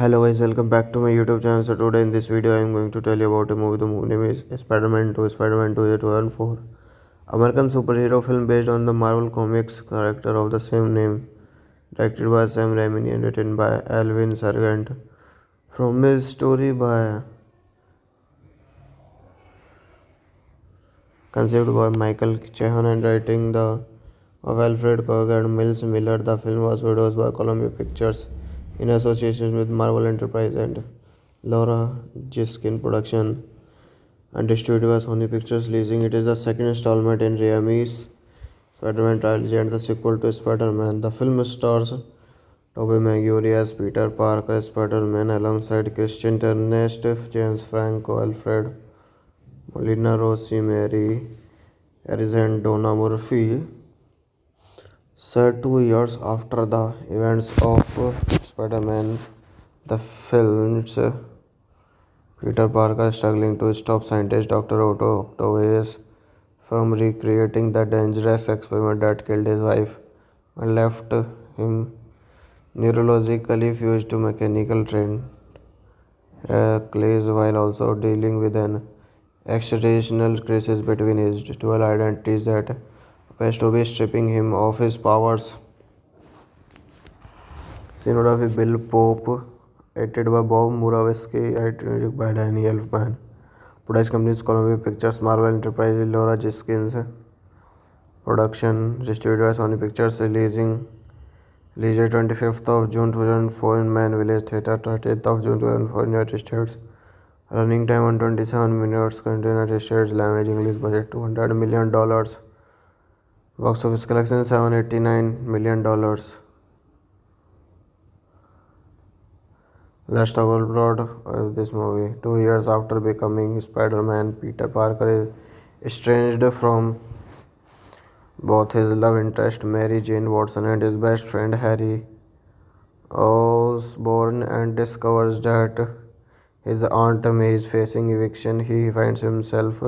Hello guys, welcome back to my YouTube channel. So today in this video I am going to tell you about a movie. The movie name is Spider-Man 2, Spider-Man 2004. American superhero film based on the Marvel Comics character of the same name. Directed by Sam Raimi and written by Alvin Sargent. From his story by concept by Michael Chabon and writing the of Alfred Gough and Miles Millar. The film was produced by Columbia Pictures in association with Marvel Enterprise and Laura Ziskin production and distributed by Sony Pictures leasing. It is the second installment in Raimi's Spider-Man trilogy and the sequel to Spider-Man. The film stars Tobey Maguire as Peter Parker, Spider-Man, alongside Kirsten Dunst, James Franco, Alfred Molina, Rosemary Harris and Donna Murphy. Set 2 years after the events of Spider-Man, the films Peter Parker struggling to stop scientist Dr. Otto Octavius from recreating the dangerous experiment that killed his wife and left him neurologically fused to mechanical train clays, while also dealing with an existential crisis between his dual identities that appears to be stripping him of his powers. Cinematography Bill Pope, edited by Bob Murawski, music by Danny Elfman. Production companies Columbia Pictures, Marvel Enterprise, Laura Ziskin's production, distributed by Sony Pictures, released 25th of June 2004 in Mann Village Theatre, 30th of June 2004 in United States. Running time 127 minutes, country United States, language English, budget $200 million. Box office collection $789 million. Let's talk about plot of this movie. 2 years after becoming Spider-Man, Peter Parker is estranged from both his love interest Mary Jane Watson and his best friend Harry Osborn, and discovers that his aunt May is facing eviction. He finds himself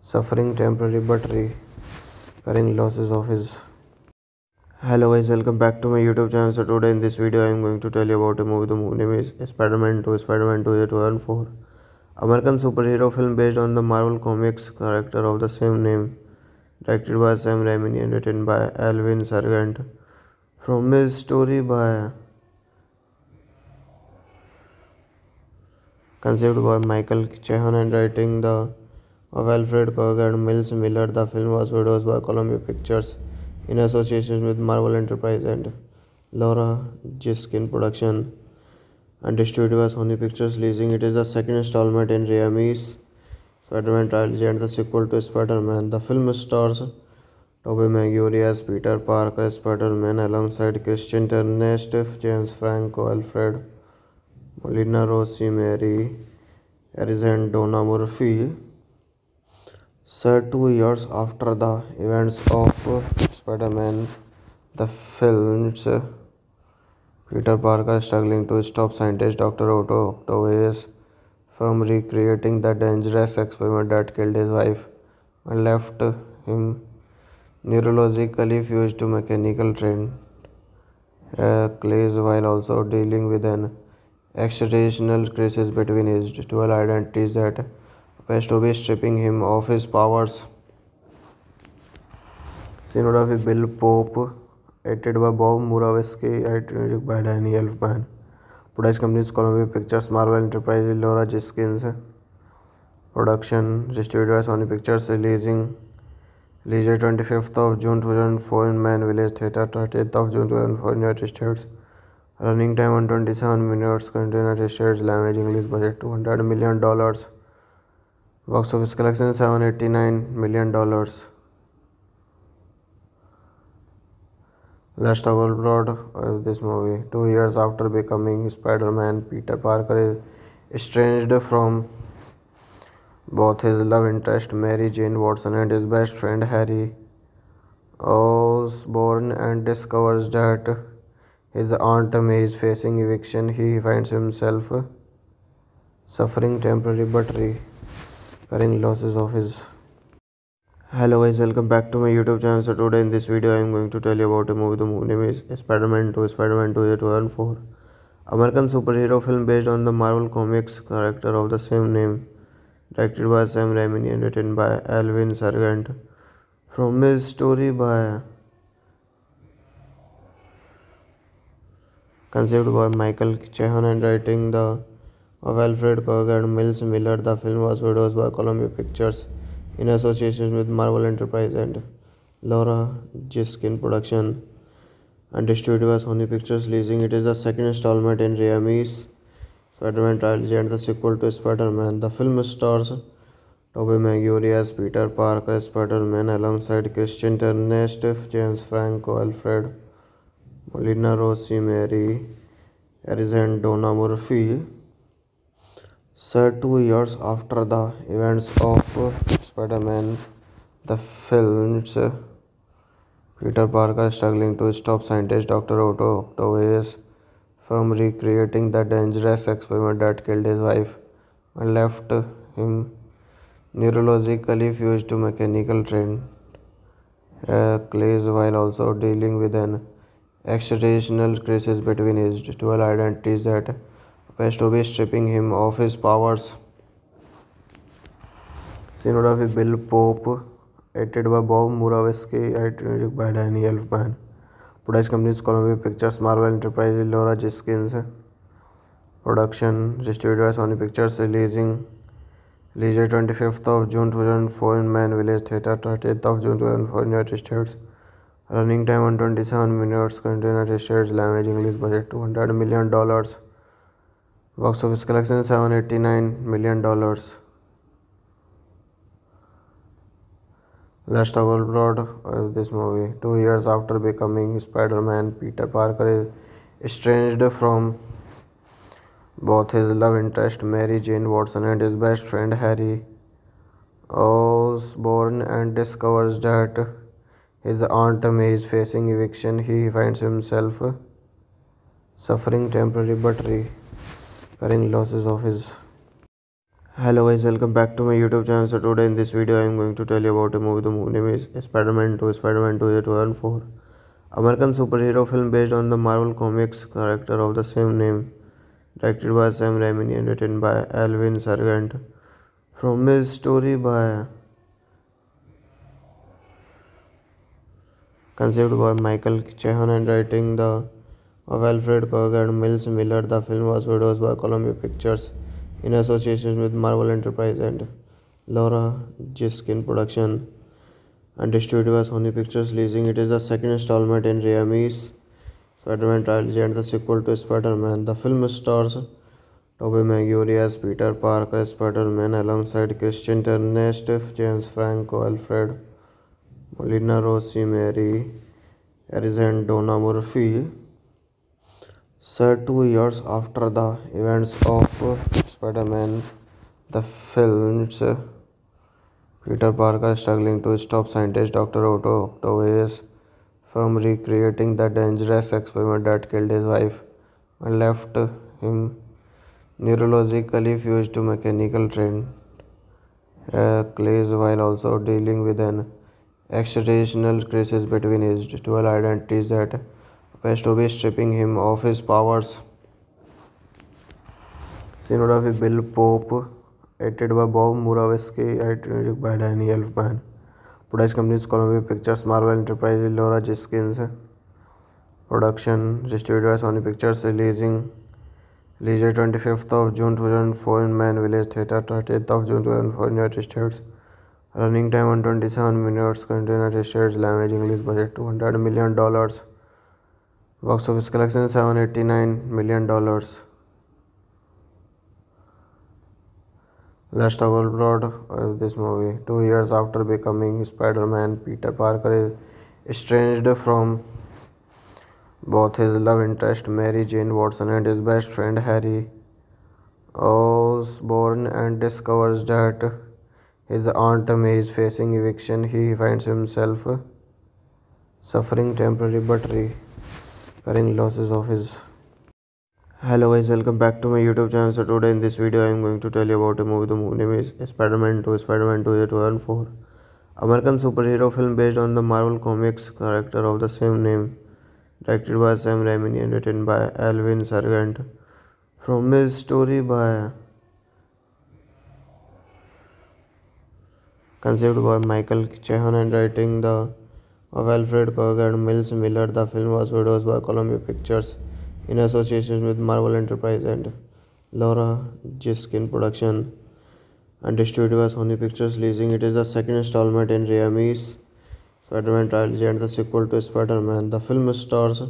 suffering temporary but recurring losses of his. Hello guys, welcome back to my YouTube channel. So today in this video I am going to tell you about a movie. The movie name is Spider-Man 2, Spider-Man 2004. American superhero film based on the Marvel Comics character of the same name. Directed by Sam Raimi and written by Alvin Sargent. From his story by concept by Michael Chabon and writing the of Alfred Gough and Miles Millar. The film was produced by Columbia Pictures in association with Marvel Enterprise and Laura Ziskin production and distributed by Sony Pictures leasing. It is the second installment in Raimi's Spider-Man trilogy and the sequel to Spider-Man. The film stars Tobey Maguire as Peter Parker, Spider-Man, alongside Kirsten Dunst, James Franco, Alfred Molina, Rosemary Harris and Donna Murphy. Set 2 years after the events of Spider-Man, the films Peter Parker struggling to stop scientist Dr. Otto Octavius from recreating the dangerous experiment that killed his wife and left him neurologically fused to mechanical train clays, while also dealing with an existential crisis between his dual identities that appears to be stripping him of his powers. Cinematography Bill Pope, edited by Bob Murawski, music by Danny Elfman. Production companies Columbia Pictures, Marvel Enterprise, Laura Ziskin's production, distributed by Sony Pictures, released 25th of June 2004 in Mann Village Theatre, 30th of June 2004 in United States. Running time 127 minutes, country United States, language English, budget $200 million. Box office collection $789 million. Let's talk about plot of this movie. 2 years after becoming Spider-Man, Peter Parker is estranged from both his love interest Mary Jane Watson and his best friend Harry Osborn, and discovers that his aunt May is facing eviction. He finds himself suffering temporary but recurring losses of his. Hello guys, welcome back to my YouTube channel. So today in this video I am going to tell you about a movie. The movie name is Spider-Man 2, Spider-Man 2004. American superhero film based on the Marvel Comics character of the same name, directed by Sam Raimi and written by Alvin Sargent, from his story by conceived by Michael Chabon and writing the of Alfred Gough and Miles Millar. The film was produced by Columbia Pictures in association with Marvel Enterprise and Laura Ziskin production, and distributed by Sony Pictures. Leasing it is the second installment in Raimi's Spider-Man trilogy and the sequel to Spider-Man. The film stars Tobey Maguire as Peter Parker, Spider-Man, alongside Kirsten Dunst, James Franco, Alfred Molina, Rosemary Harris, and Donna Murphy. Set 2 years after the events of Spider-Man, the film's Peter Parker struggling to stop scientist Dr. Otto Octavius from recreating the dangerous experiment that killed his wife and left him neurologically fused to mechanical train clays, while also dealing with an existential crisis between his dual identities that appears to be stripping him of his powers. Cinematography Bill Pope, edited by Bob Murawski, music by Danny Elfman. Production companies Columbia Pictures, Marvel Enterprise, Laura Ziskin's production, distributed by Sony Pictures. Released 25th of June 2004 in Mann Village Theatre, 30th of June 2004 in United States. Running time 127 minutes. Country United States. Language English. Budget $200 million. Box office collection $789 million. Let's talk about this movie. 2 years after becoming Spider-Man, Peter Parker is estranged from both his love interest Mary Jane Watson and his best friend Harry Osborn, and discovers that his Aunt May is facing eviction. He finds himself suffering temporary but recurring losses of his. Hello guys, welcome back to my YouTube channel. So today in this video I am going to tell you about a movie. The movie name is Spider-Man 2, Spider-Man 2004. American superhero film based on the Marvel Comics character of the same name, directed by Sam Raimi and written by Alvin Sargent, from his story by conceived by Michael Chabon and writing the of Alfred Gough and Miles Millar. The film was produced by Columbia Pictures in association with Marvel Enterprise and Laura Ziskin production, and distributed by Sony Pictures. Leasing it is the second installment in Raimi's Spider-Man trilogy and the sequel to Spider-Man. The film stars Tobey Maguire as Peter Parker, Spider-Man, alongside Kirsten Dunst, James Franco, Alfred Molina, Rosemary Harris, and Donna Murphy. Set 2 years after the events of Spider-Man, the film's Peter Parker struggling to stop scientist Dr. Otto Octavius from recreating the dangerous experiment that killed his wife and left him neurologically fused to mechanical train clays, while also dealing with an existential crisis between his dual identities that appears to be stripping him of his powers. Cinematography Bill Pope, edited by Bob Murawski, music by Danny Elfman. Production companies Columbia Pictures, Marvel Enterprise, Laura Ziskin's production, distributed by Sony Pictures. Released 25th of June 2004 in Mann Village Theatre, 30th of June 2004 in United States. Running time 127 minutes. Country United States. Language English. Budget $200 million. Box office collection $789 million. Let's talk about this movie. 2 years after becoming Spider-Man, Peter Parker is estranged from both his love interest Mary Jane Watson and his best friend Harry Osborn, and discovers that his Aunt May is facing eviction. He finds himself suffering temporary but recurring losses of his. Hello guys, welcome back to my YouTube channel. So today in this video I am going to tell you about a movie. The movie name is Spider-Man 2, Spider-Man 2004. American superhero film based on the Marvel Comics character of the same name, directed by Sam Raimi and written by Alvin Sargent, from his story by conceived by Michael Chabon and writing the of Alfred Gough and Miles Millar. The film was produced by Columbia Pictures in association with Marvel Enterprise and Laura Ziskin production and distributed by Sony Pictures. Leasing it is the second installment in Raimi's Spider-Man trilogy and the sequel to Spider-Man. The film stars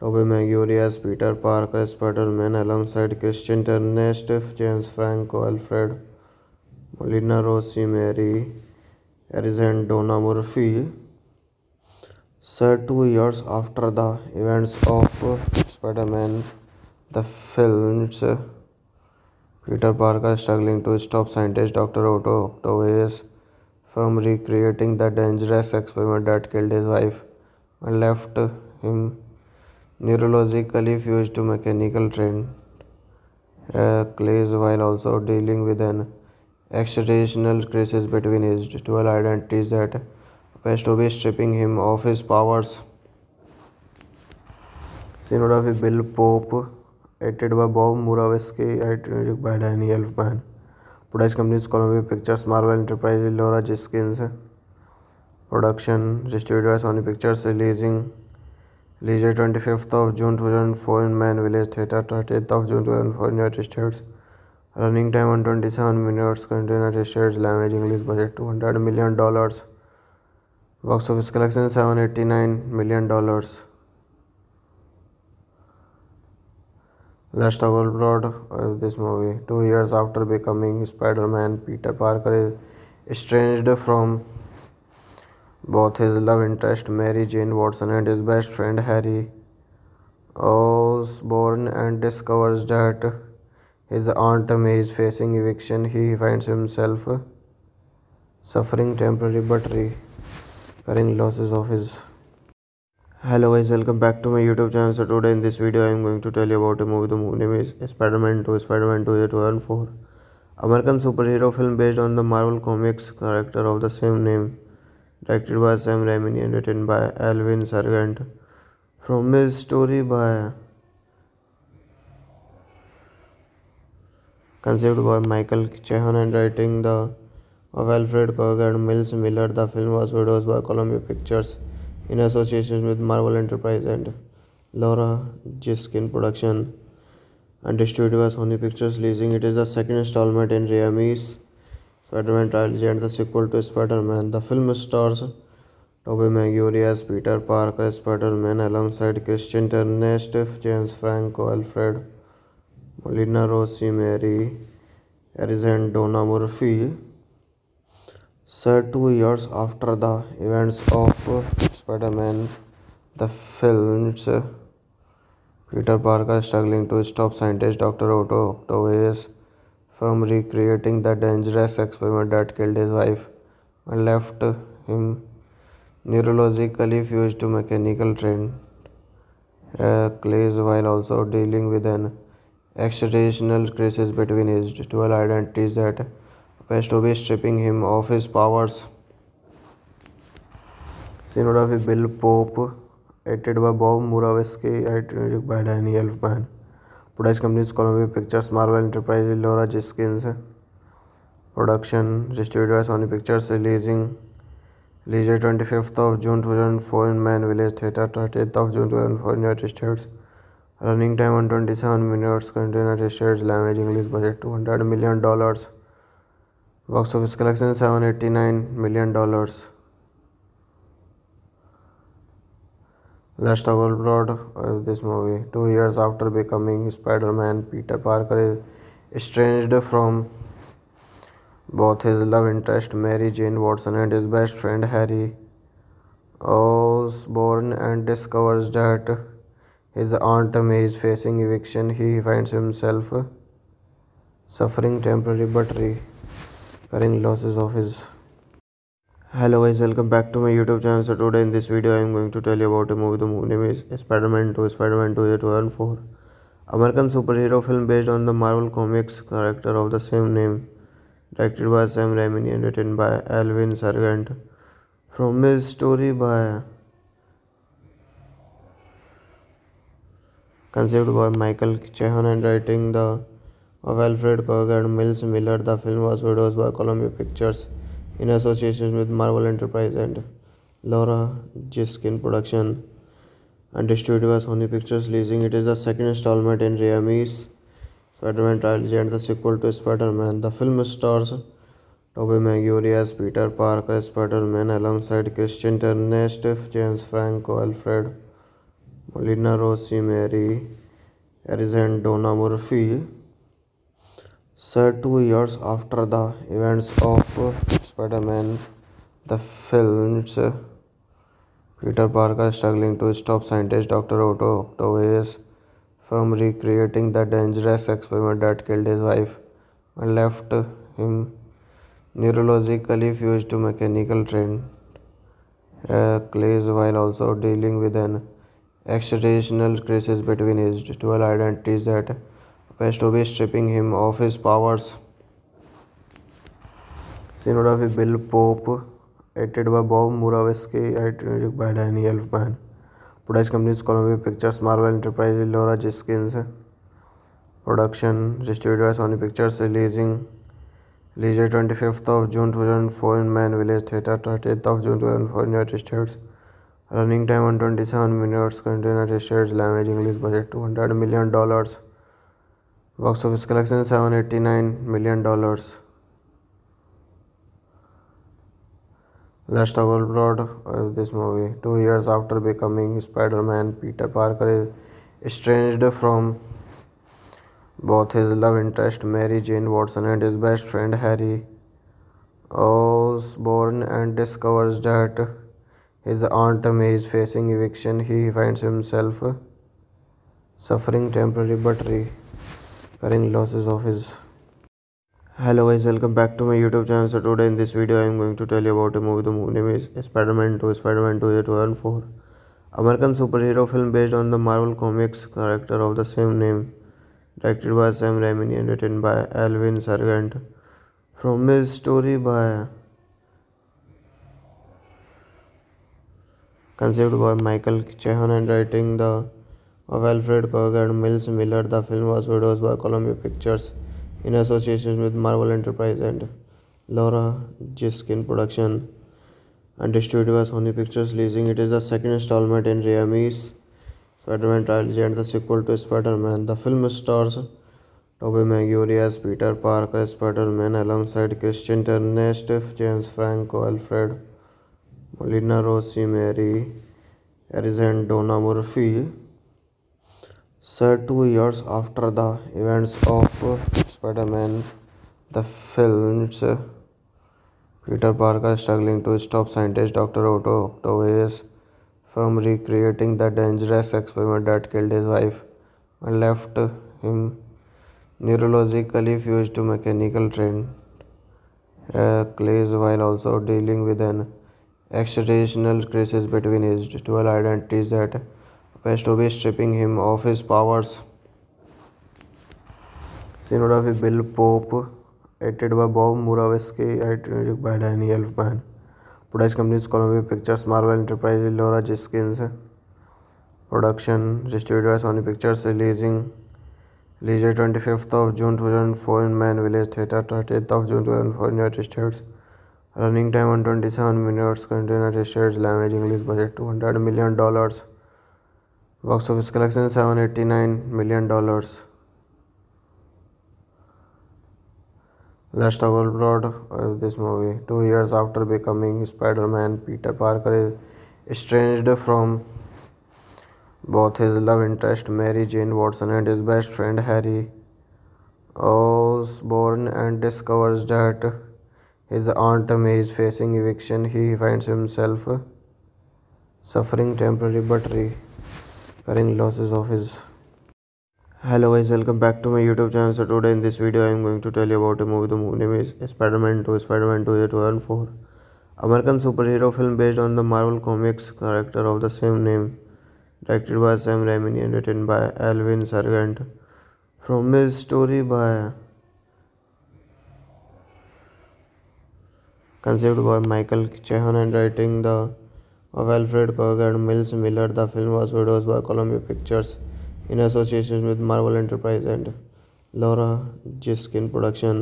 Tobey Maguire as Peter Parker, Spider-Man, alongside Kirsten Dunst, James Franco, Alfred Molina, Rosemary Harris, and Donna Murphy. Set 2 years after the events of Spider-Man, the films Peter Parker struggling to stop scientist Dr. Otto Octavius from recreating the dangerous experiment that killed his wife and left him neurologically fused to mechanical train clays, while also dealing with an existential crisis between his dual identities that appears to be stripping him of his powers. Cinematography Bill Pope, edited by Bob Murawski, edited by Danny Elfman. Production companies Columbia Pictures, Marvel Enterprise, Laura Ziskin production, distributed by Sony Pictures. Released 25th of June 2004 in Mann Village Theatre, 30th of June 2004 in United States. Running time 127 minutes. Country United States. Language English. Budget $200 million. Box office collection $789 million. Let's talk about this movie. 2 years after becoming Spider-Man, Peter Parker is estranged from both his love interest Mary Jane Watson and his best friend Harry Osborn, and discovers that his aunt May is facing eviction. He finds himself suffering temporary but recurring losses of his. Hello guys, welcome back to my YouTube channel. So today in this video I am going to tell you about a movie. The movie name is Spider-Man 2, Spider-Man 2004, American superhero film based on the Marvel Comics character of the same name, directed by Sam Raimi and written by Alvin Sargent, from his story by conceived by Michael Chabon and writing the of Alfred Gough and Miles Millar. The film was produced by Columbia Pictures in association with Marvel Enterprise and Laura Ziskin production and distributed by Sony Pictures. Leasing it is the second installment in Raimi's Spider-Man trilogy and the sequel to Spider-Man. The film stars Tobey Maguire as Peter Parker, Spider-Man, alongside Kirsten Dunst, James Franco, Alfred Molina, Rosemary Harris, and Donna Murphy. Set 2 years after the events of Spider-Man, the films Peter Parker struggling to stop scientist Dr. Otto Octavius from recreating the dangerous experiment that killed his wife and left him neurologically fused to mechanical train clays, while also dealing with an existential crisis between his dual identities that appears to be stripping him of his powers. Cinematography Bill Pope, edited by Bob Murawski, edited by Danny Elfman. Production companies Columbia Pictures, Marvel Enterprise, Laura Ziskin production, distributed by Sony Pictures. Released 25th of June 2004 in Mann Village Theatre, 30th of June 2004 in United States. Running time 127 minutes. Country United States. Language English. Budget $200 million. Box office collection $789 million. Let's talk about this movie. 2 years after becoming Spider-Man, Peter Parker is estranged from both his love interest Mary Jane Watson and his best friend Harry Osborn, and discovers that his aunt May is facing eviction. He finds himself suffering temporary but recurring losses of his. Hello guys, welcome back to my YouTube channel. So today in this video I am going to tell you about a movie. The movie name is Spider-Man 2, Spider-Man 2004, American superhero film based on the Marvel Comics character of the same name, directed by Sam Raimi and written by Alvin Sargent, from his story by Conceived by Michael Chabon and writing the of Alfred Gough and Miles Millar, the film was produced by Columbia Pictures in association with Marvel Enterprise and Laura Ziskin Production, and distributed by Sony Pictures Leasing. It is the second installment in Raimi's Spider-Man trilogy and the sequel to Spider-Man. The film stars Tobey Maguire as Peter Parker, Spider-Man, alongside Kirsten Dunst, James Franco, Alfred Molina, Rosemary Harris, and Donna Murphy. Set 2 years after the events of Spider-Man, the films Peter Parker struggling to stop scientist Dr. Otto Octavius from recreating the dangerous experiment that killed his wife and left him neurologically fused to mechanical train clays, while also dealing with an existential crisis between his dual identities that appears to be stripping him of his powers. Cinematography Bill Pope, edited by Bob Murawski, music by Danny Elfman. Production companies Columbia Pictures, Marvel Enterprise, Laura Ziskin Production, distributed by Sony Pictures, released 25th of June 2004 in Mann Village Theatre, 30th of June 2004 in United States. Running time 127 minutes. Country United States. Language English. Budget $200 million. Box office collection $789 million. Let's talk about plot of this movie. 2 years after becoming Spider-Man, Peter Parker is estranged from both his love interest Mary Jane Watson and his best friend Harry Osborn, and discovers that his aunt May is facing eviction. He finds himself suffering temporary but recurring losses of his. Hello guys, welcome back to my YouTube channel. So today in this video I am going to tell you about a movie. The movie name is Spider-Man 2. Spider-Man 2 is a 2004 American superhero film based on the Marvel Comics character of the same name, directed by Sam Raimi and written by Alvin Sargent, from his story by conceived by Michael Chabon and writing the of Alfred Gough and Miles Millar. The film was produced by Columbia Pictures in association with Marvel Enterprise and Laura Ziskin Production, and distributed by Sony Pictures Leasing. It is the second installment in Raimi's Spider-Man trilogy and the sequel to Spider-Man. The film stars Tobey Maguire as Peter Parker, Spider-Man, alongside Kirsten Dunst, James Franco, Alfred Molina, Rosemary Harris, and Donna Murphy. Set 2 years after the events of Spider-Man, the films Peter Parker struggling to stop scientist Dr. Otto Octavius from recreating the dangerous experiment that killed his wife and left him neurologically fused to mechanical train clays, while also dealing with an existential crisis between his dual identities that appears to be stripping him of his powers. Cinematography Bill Pope, edited by Bob Murawski, music by Danny Elfman. Production companies Columbia Pictures, Marvel Enterprise, Laura Ziskin Production, distributed by Sony Pictures, released 25th of June 2004 in Mann Village Theatre, 30th of June 2004 in United States. Running time 127 minutes. Country United States. Language English. Budget $200 million. Box office collection $789 million. Let's talk about plot of this movie. 2 years after becoming Spider-Man, Peter Parker is estranged from both his love interest Mary Jane Watson and his best friend Harry Osborn, and discovers that his aunt May is facing eviction. He finds himself suffering temporary but recurring losses of his. Hello guys, welcome back to my YouTube channel. So today in this video I am going to tell you about a movie. The movie name is Spider-Man 2. Spider-Man 2 is a 2004 American superhero film based on the Marvel Comics character of the same name, directed by Sam Raimi and written by Alvin Sargent, from his story by conceived by Michael Chabon and writing the of Alfred Gough and Miles Millar. The film was produced by Columbia Pictures in association with Marvel Enterprise and Laura Ziskin production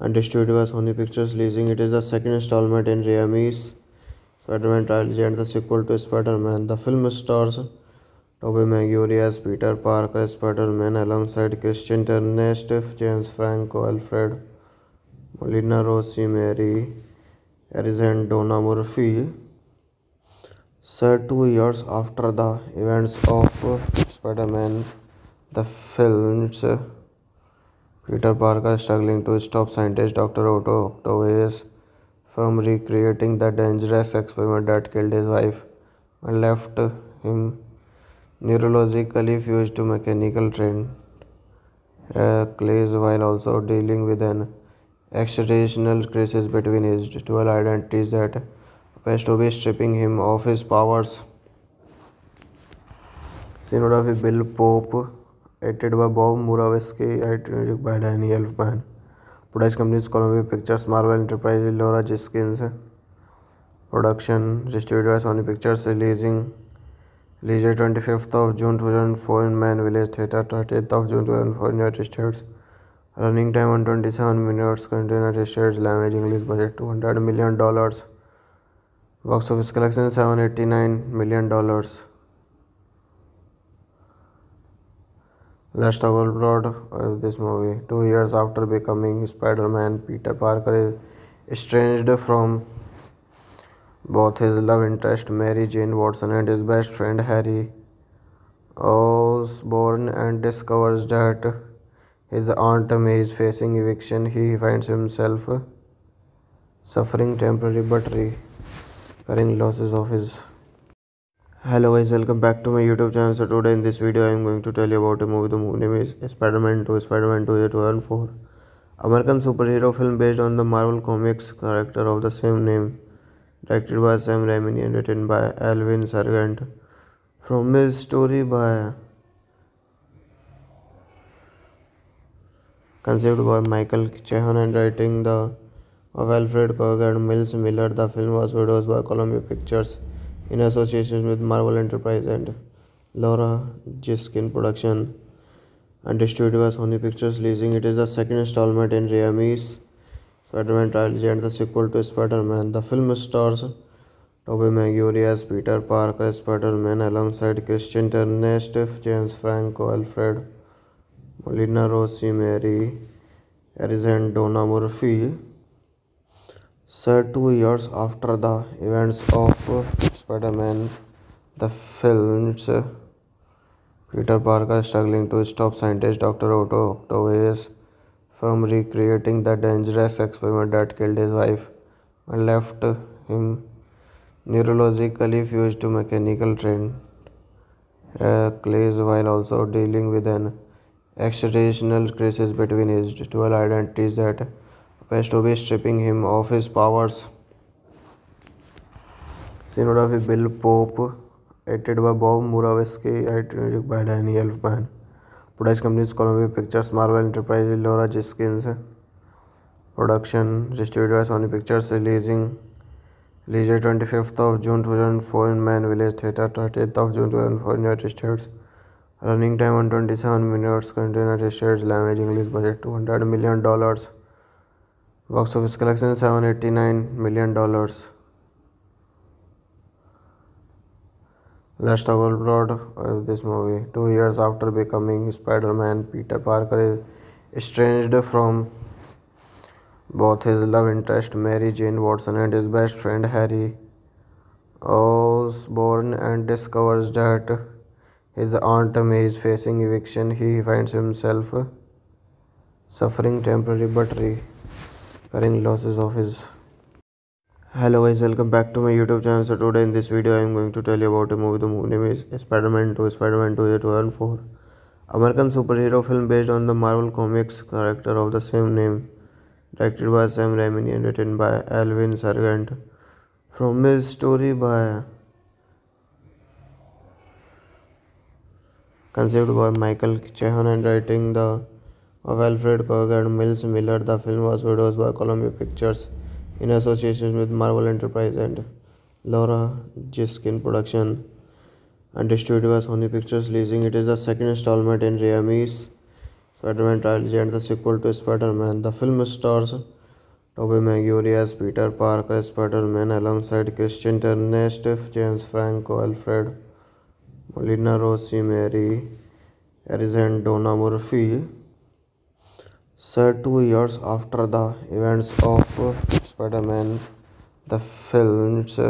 and distributed by Sony Pictures releasing. It is the second installment in Raimi's Spider-Man trilogy and the sequel to Spider-Man. The film stars Tobey Maguire as Peter Parker as Spider-Man alongside Kirsten Dunst, James Franco, Alfred Molina, Rosemary Harris and Donna Murphy. Set 2 years after the events of Spider-Man, the films Peter Parker struggling to stop scientist Dr. Otto Octavius from recreating the dangerous experiment that killed his wife and left him neurologically fused to mechanical train clays while also dealing with an existential crisis between his dual identities that appears to be stripping him of his powers. Cinematography Bill Pope, edited by Bob Murawski, music by Danny Elfman. Production companies Columbia Pictures, Marvel Enterprise, Laura Ziskin's production, distributed by Sony Pictures, released 25th of June 2004 in Mann Village Theatre, 30th of June 2004 in United States. Running time 127 minutes. Country United States. Language English. Budget $200 million. Box office collection $789 million. Let's talk about plot of this movie. 2 years after becoming Spider-Man, Peter Parker is estranged from both his love interest Mary Jane Watson and his best friend Harry Osborn and discovers that his aunt May is facing eviction. He finds himself suffering temporary but recurring losses of his. Hello guys, welcome back to my YouTube channel. So today in this video I am going to tell you about a movie. The movie name is Spider-Man 2. Spider-Man 2 is a 2004 American superhero film based on the Marvel Comics character of the same name. Directed by Sam Raimi and written by Alvin Sargent. From his story by conceived by Michael Chabon and writing the of Alfred Gough and Miles Millar, the film was produced by Columbia Pictures in association with Marvel Enterprise and Laura Ziskin production and distributed by Sony Pictures releasing. It is the second installment in Raimi's Spider-Man trilogy and the sequel to Spider-Man. The film stars Tobey Maguire as Peter Parker as Spider-Man alongside Kirsten Dunst, James Franco, Alfred Molina, Rosemary Harris and Donna Murphy. Set 2 years after the events of Spider-Man, the films Peter Parker struggling to stop scientist Dr. Otto Octavius from recreating the dangerous experiment that killed his wife and left him neurologically fused to mechanical train clays while also dealing with an existential crisis between his dual identities that appears to be stripping him of his powers. Cinematography Bill Pope, edited by Bob Murawski, music by Danny Elfman. Production companies Columbia Pictures, Marvel Enterprise, Laura Ziskin's production, distributed by Sony Pictures, released 25th of June 2004 in Mann Village Theatre, 30th of June 2004 in United States. Running time 127 minutes. Country United States. Language English. Budget $200 million. Box office collection $789 million. Let's talk about plot of this movie. 2 years after becoming Spider-Man, Peter Parker is estranged from both his love interest Mary Jane Watson and his best friend Harry Osborn and discovers that his aunt May is facing eviction. He finds himself suffering temporary but recurring losses of his. Hello guys, welcome back to my YouTube channel. So today in this video I am going to tell you about a movie. The movie name is Spider-Man 2. Spider-Man 2 is a 2004 American superhero film based on the Marvel Comics character of the same name. Directed by Sam Raimi and written by Alvin Sargent. From his story by conceived by Michael Chabon and writing the of Alfred Gough and Miles Millar, the film was produced by Columbia Pictures in association with Marvel Enterprise and Laura Ziskin production and distributed by Sony Pictures, releasing it as the second installment in Raimi's Spider-Man trilogy and the sequel to Spider-Man. The film stars Tobey Maguire as Peter Parker, Spider-Man, alongside Kirsten Dunst, James Franco, Alfred Molina, Rosemary Harris, and Donna Murphy. Set 2 years after the events of Spider-Man, the film's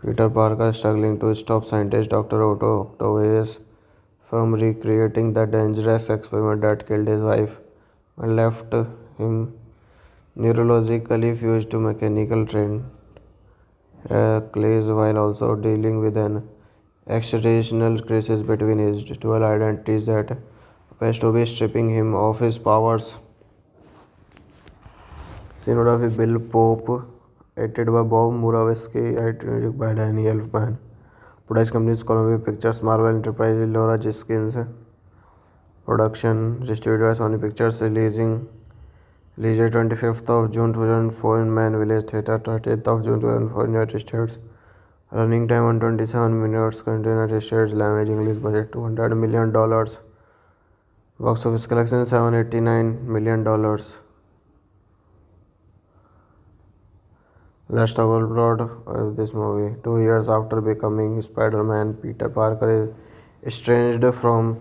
Peter Parker, struggling to stop scientist Dr. Otto Octavius from recreating the dangerous experiment that killed his wife and left him neurologically fused to mechanical train clays, while also dealing with an existential crisis between his dual identities that appears to be stripping him of his powers. Cinematography Bill Pope, edited by Bob Murawski, edited by Danny Elfman. Production companies Columbia Pictures, Marvel Enterprise, Laura Ziskin. Production distributed by Sony Pictures, released 25th of June 2004 in Mann Village Theatre, 30th of June 2004 in United States. Running time 127 minutes. Country United States. Language English. Budget $200 million. Box office collection $789 million. Let's talk about this movie. 2 years after becoming Spider-Man, Peter Parker is estranged from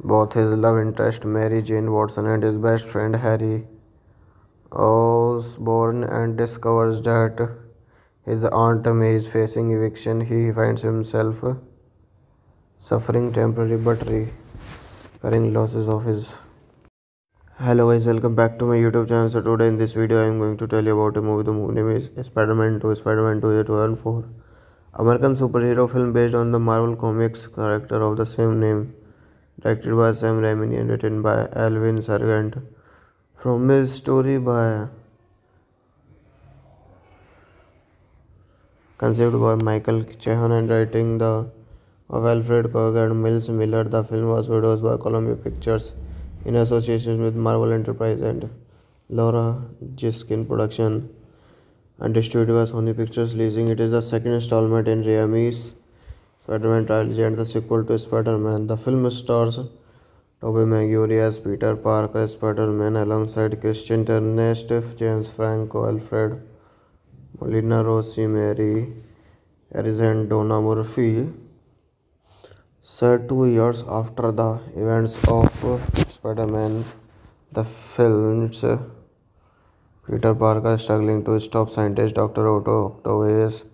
both his love interest Mary Jane Watson and his best friend Harry Osborn, and discovers that his Aunt May is facing eviction. He finds himself suffering temporary but recurring losses of his. Hello guys, welcome back to my YouTube channel. So today in this video I am going to tell you about a movie. The movie name is Spider-Man 2, Spider-Man 2004. American superhero film based on the Marvel Comics character of the same name. Directed by Sam Raimi and written by Alvin Sargent. From his story by conceived by Michael Chabon and writing the of Alfred Gough and Miles Millar, the film was produced by Columbia Pictures in association with Marvel Enterprise and Laura Ziskin. Production and distributed by Sony Pictures, releasing it as the second installment in Raimi's Spider-Man trilogy and the sequel to Spider-Man. The film stars Tobey Maguire as Peter Parker, Spider-Man, alongside Kirsten Dunst, James Franco, Alfred Molina, Rosemary Harris, and Donna Murphy. Set 2 years after the events of Spider-Man, the film's Peter Parker, struggling to stop scientist Dr. Otto Octavius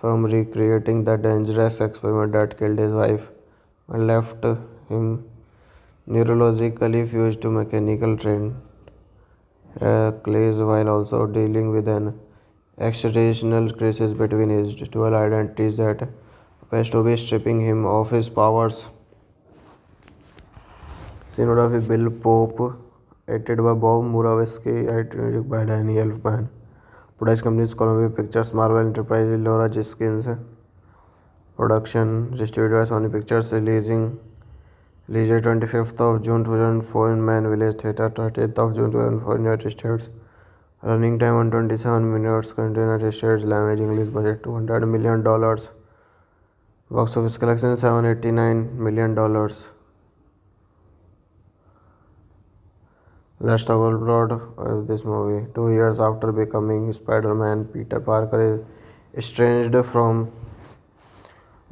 from recreating the dangerous experiment that killed his wife and left him neurologically fused to mechanical train clays, while also dealing with an existential crisis between his dual identities that appears to be stripping him of his powers. Cinematography Bill Pope, edited by Bob Murawski, edited by Danny Elfman. Production companies Columbia Pictures, Marvel Enterprise, Laura Ziskin. Production distributed by Sony Pictures, released 25th of June 2004 in Mann Village Theatre, 30th of June 2004 in United States. Running time 127 minutes. Country United States. Language English. Budget $200 million. Box office collection $789 million. Let's talk about this movie. 2 years after becoming Spider-Man, Peter Parker is estranged from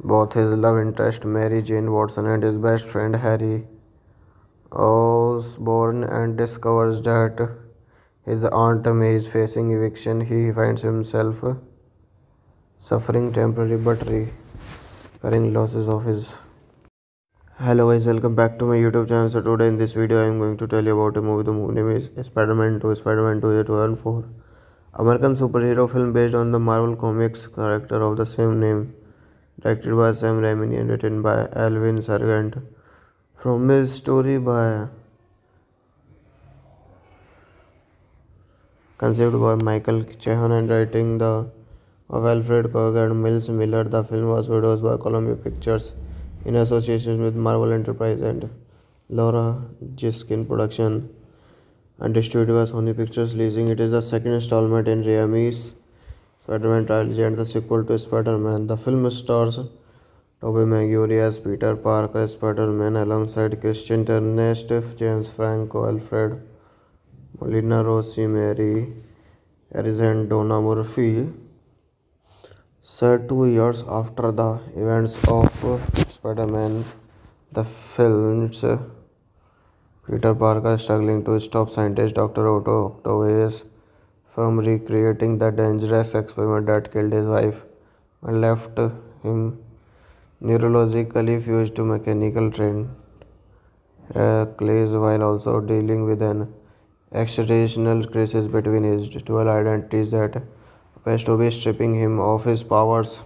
both his love interest Mary Jane Watson and his best friend Harry Osborn, and discovers that his Aunt May is facing eviction. He finds himself suffering temporary but recurring losses of his. Hello guys, welcome back to my YouTube channel. So today in this video I am going to tell you about a movie. The movie name is Spider-Man 2, Spider-Man 2004. American superhero film based on the Marvel Comics character of the same name. Directed by Sam Raimi and written by Alvin Sargent. From his story by conceived by Michael Chabon and writing the of Alfred Gough and Miles Millar, the film was produced by Columbia Pictures in association with Marvel Enterprise and Laura Ziskin. Production and distributed by Sony Pictures, releasing it as the second installment in Raimi's Spider-Man trilogy and the sequel to Spider-Man. The film stars Tobey Maguire as Peter Parker, Spider-Man, alongside Kirsten Dunst, James Franco, Alfred Molina, Rosemary Harris, and Donna Murphy. Set 2 years after the events of Spider-Man, the films Peter Parker struggling to stop scientist Dr. Otto Octavius from recreating the dangerous experiment that killed his wife and left him neurologically fused to mechanical train clays, while also dealing with an existential crisis between his dual identities that appears to be stripping him of his powers.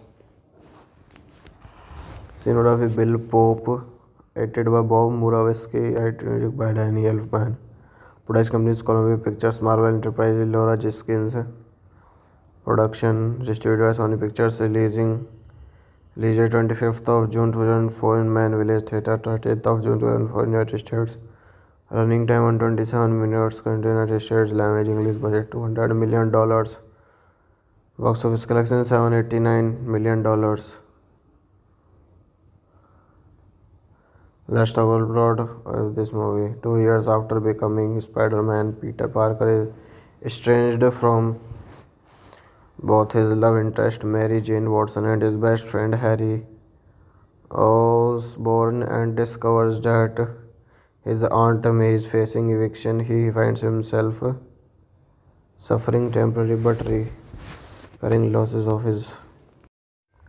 Cinematography Bill Pope, edited by Bob Murawski, music by Danny Elfman. Production companies Columbia Pictures, Marvel Enterprise, Laura Ziskin. Production distributed by Sony Pictures. Released 25th of June 2004 in Mann Village Theatre, 30th of June 2004 in United States. Running time 127 minutes. Country United States. Language English. Budget $200 million. Box office collection $789 million. Let's talk about this movie. 2 years after becoming Spider-Man, Peter Parker is estranged from both his love interest Mary Jane Watson and his best friend Harry Osborn, and discovers that his Aunt May is facing eviction. He finds himself suffering temporary but recurring losses of his.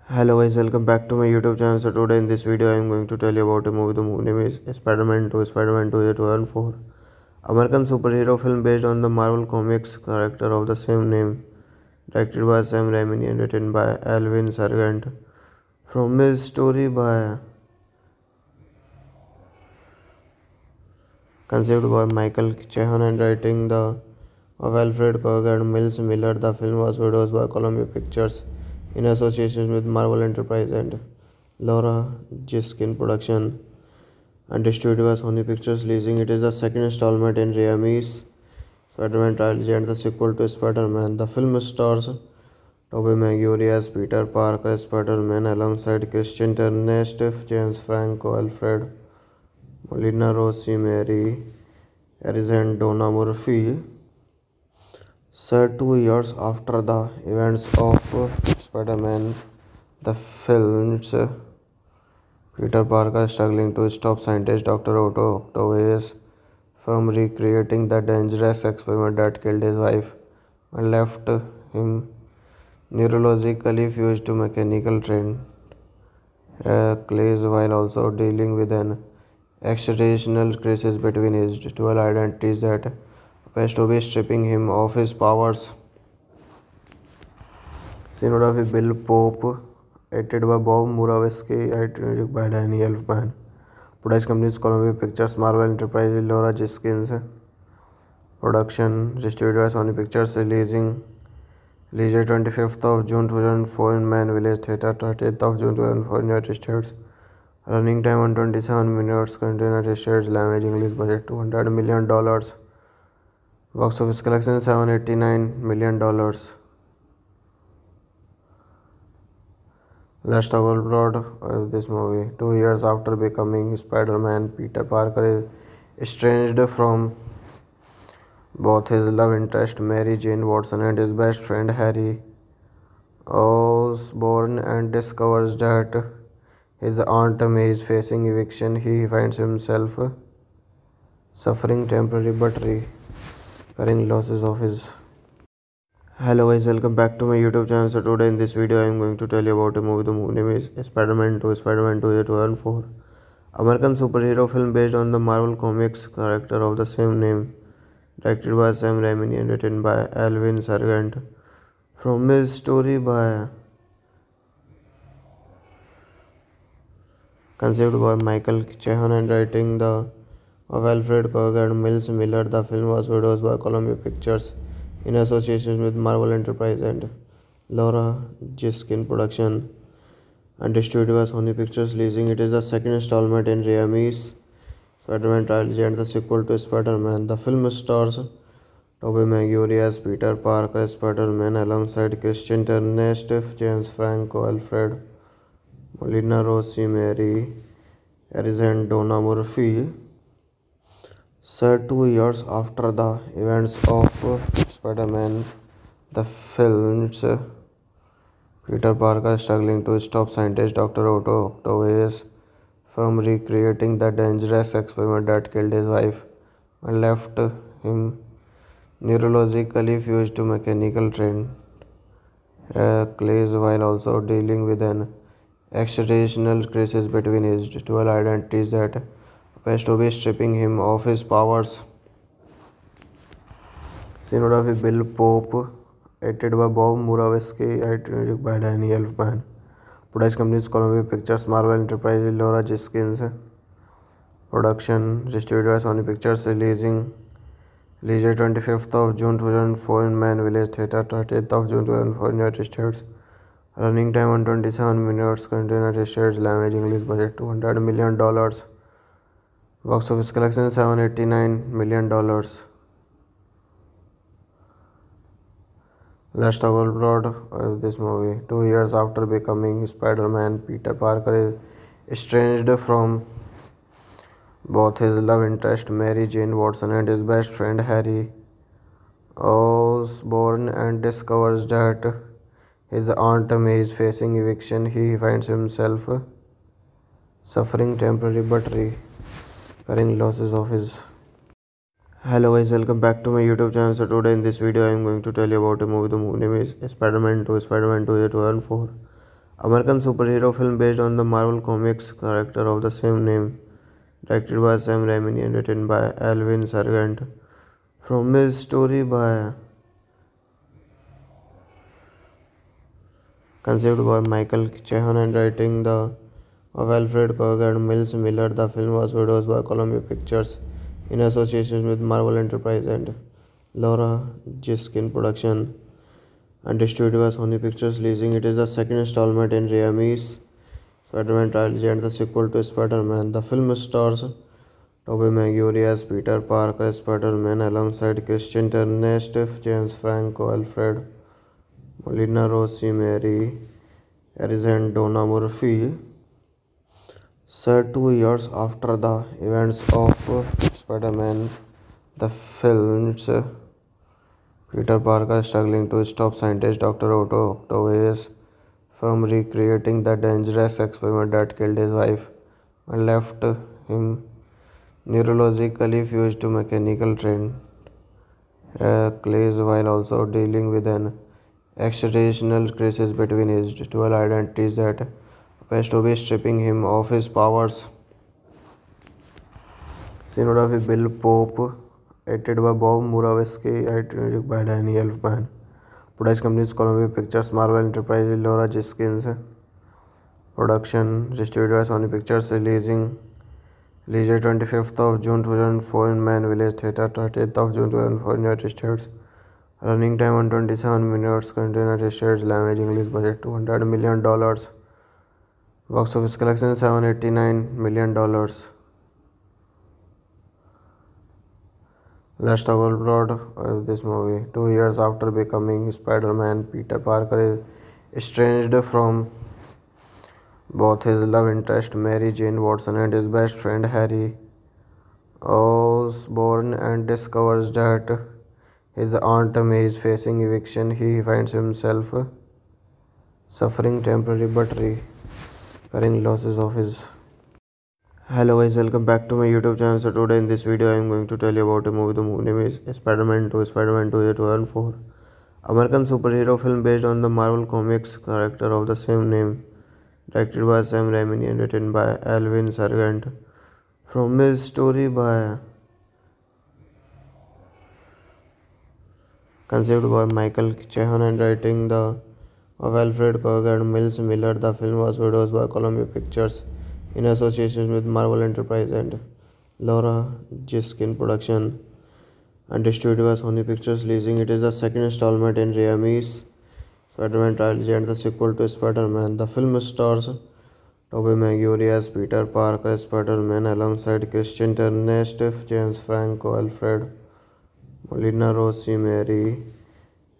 Hello guys, welcome back to my YouTube channel. So today in this video I am going to tell you about a movie. The movie name is Spider-Man 2, Spider-Man 2004. American superhero film based on the Marvel Comics character of the same name. Directed by Sam Raimi and written by Alvin Sargent. From his story by conceived by Michael Chabon and writing the of Alfred Gough and Miles Millar, the film was produced by Columbia Pictures in association with Marvel Enterprise and Laura Ziskin. Production and distributed by Sony Pictures. Leasing it is the second installment in Raimi's Spider-Man trilogy and the sequel to Spider-Man. The film stars Tobey Maguire as Peter Parker, Spider-Man, alongside Kirsten Dunst, James Franco, Alfred Molina, Rosemary Harris, and Donna Murphy. Set 2 years after the events of Spider-Man, the films Peter Parker struggling to stop scientist Dr. Otto Octavius from recreating the dangerous experiment that killed his wife and left him neurologically fused to mechanical train clays, while also dealing with an existential crisis between his dual identities that appears to be stripping him of his powers. Cinematography Bill Pope, edited by Bob Murawski, music by Danny Elfman. Production companies Columbia Pictures, Marvel Enterprise, Laura Ziskin. Production distributed by Sony Pictures. Released 25th of June 2004 in Mann Village Theatre, 30th of June 2004 in United States. Running time 127 minutes. Country United States. Language English. Budget $200 million. Box office collection $789 million. Let's talk about this movie. 2 years after becoming Spider-Man, Peter Parker is estranged from both his love interest Mary Jane Watson and his best friend Harry Osborn, and discovers that his Aunt May is facing eviction. He finds himself suffering temporary but recurring losses of his. Hello guys, welcome back to my YouTube channel. So today in this video I am going to tell you about a movie. The movie name is Spider-Man 2, Spider-Man 2004. American superhero film based on the Marvel Comics character of the same name. Directed by Sam Raimi and written by Alvin Sargent. From his story by conceived by Michael Chabon and writing the of Alfred Gough and Miles Millar, the film was produced by Columbia Pictures in association with Marvel Enterprise and Laura Ziskin. Production and distributed by Sony Pictures. Releasing it is the second installment in Raimi's Spider-Man trilogy and the sequel to Spider-Man. The film stars Tobey Maguire as Peter Parker, Spider-Man, alongside Kirsten Dunst, James Franco, Alfred Molina, Rosemary Harris, and Donna Murphy. Set 2 years after the events of Spider-Man, the films Peter Parker struggling to stop scientist Dr. Otto Octavius from recreating the dangerous experiment that killed his wife and left him neurologically fused to mechanical train clays, while also dealing with an existential crisis between his dual identities that appears to be stripping him of his powers. Cinematography Bill Pope, edited by Bob Murawski, edited by Danny Elfman. Production companies Columbia Pictures, Marvel Enterprise, Laura Ziskin. Production distributed by Sony Pictures, released 25th of June 2004 in Mann Village Theatre, 30th of June 2004 in United States. Running time 127 minutes. Country United States. Language English. Budget $200 million. Box office collection $789 million. Let's talk about plot of this movie. 2 years after becoming Spider-Man, Peter Parker is estranged from both his love interest Mary Jane Watson and his best friend Harry Osborn, and discovers that his aunt May is facing eviction. He finds himself suffering temporary but recurring losses of his. Hello guys, welcome back to my YouTube channel. So today in this video I am going to tell you about a movie. The movie name is Spider-Man 2. Spider-Man 2 is a 2004 American superhero film based on the Marvel Comics character of the same name, directed by Sam Raimi and written by Alvin Sargent, from his story by conceived by Michael Chabon and writing the of Alfred Gough and Miles Millar. The film was produced by Columbia Pictures in association with Marvel Enterprise and Laura Ziskin. Production and distributed by Sony Pictures. It is the second installment in Raimi's Spider-Man trilogy and the sequel to Spider-Man. The film stars Tobey Maguire as Peter Parker, Spider-Man, alongside Kirsten Dunst, James Franco, Alfred Molina, Rosemary Harris, and Donna Murphy. Set 2 years after the events of Spider-Man, the films Peter Parker struggling to stop scientist Dr. Otto Octavius from recreating the dangerous experiment that killed his wife and left him neurologically fused to mechanical train clays, while also dealing with an existential crisis between his dual identities that appears to be stripping him of his powers. Cinematography Bill Pope, edited by Bob Murawski, edited by Danny Elfman. Production companies Columbia Pictures, Marvel Enterprise, Laura Ziskin. Production distributed by Sony Pictures, released 25th of June 2004 in Mann Village Theatre, 30th of June 2004 in United States. Running time 127 minutes. Country United States. Language English. Budget $200 million. Box office collection $789 million. Let's talk about plot of this movie. 2 years after becoming Spider-Man, Peter Parker is estranged from both his love interest Mary Jane Watson and his best friend Harry Osborn, and discovers that his aunt May is facing eviction. He finds himself suffering temporary but recurring losses of his. Hello guys, welcome back to my YouTube channel. So today in this video I am going to tell you about a movie. The movie name is Spider-Man 2. Spider-Man 2 is a 2004 American superhero film based on the Marvel Comics character of the same name, directed by Sam Raimi and written by Alvin Sargent, from his story by conceived by Michael Chabon and writing the of Alfred Gough and Miles Millar. The film was produced by Columbia Pictures in association with Marvel Enterprise and Laura Ziskin. Production and distributed by Sony Pictures. It is the second installment in Raimi's Spider-Man trilogy and the sequel to Spider-Man. The film stars Tobey Maguire as Peter Parker, Spider-Man, alongside Kirsten Dunst, James Franco, Alfred Molina, Rosemary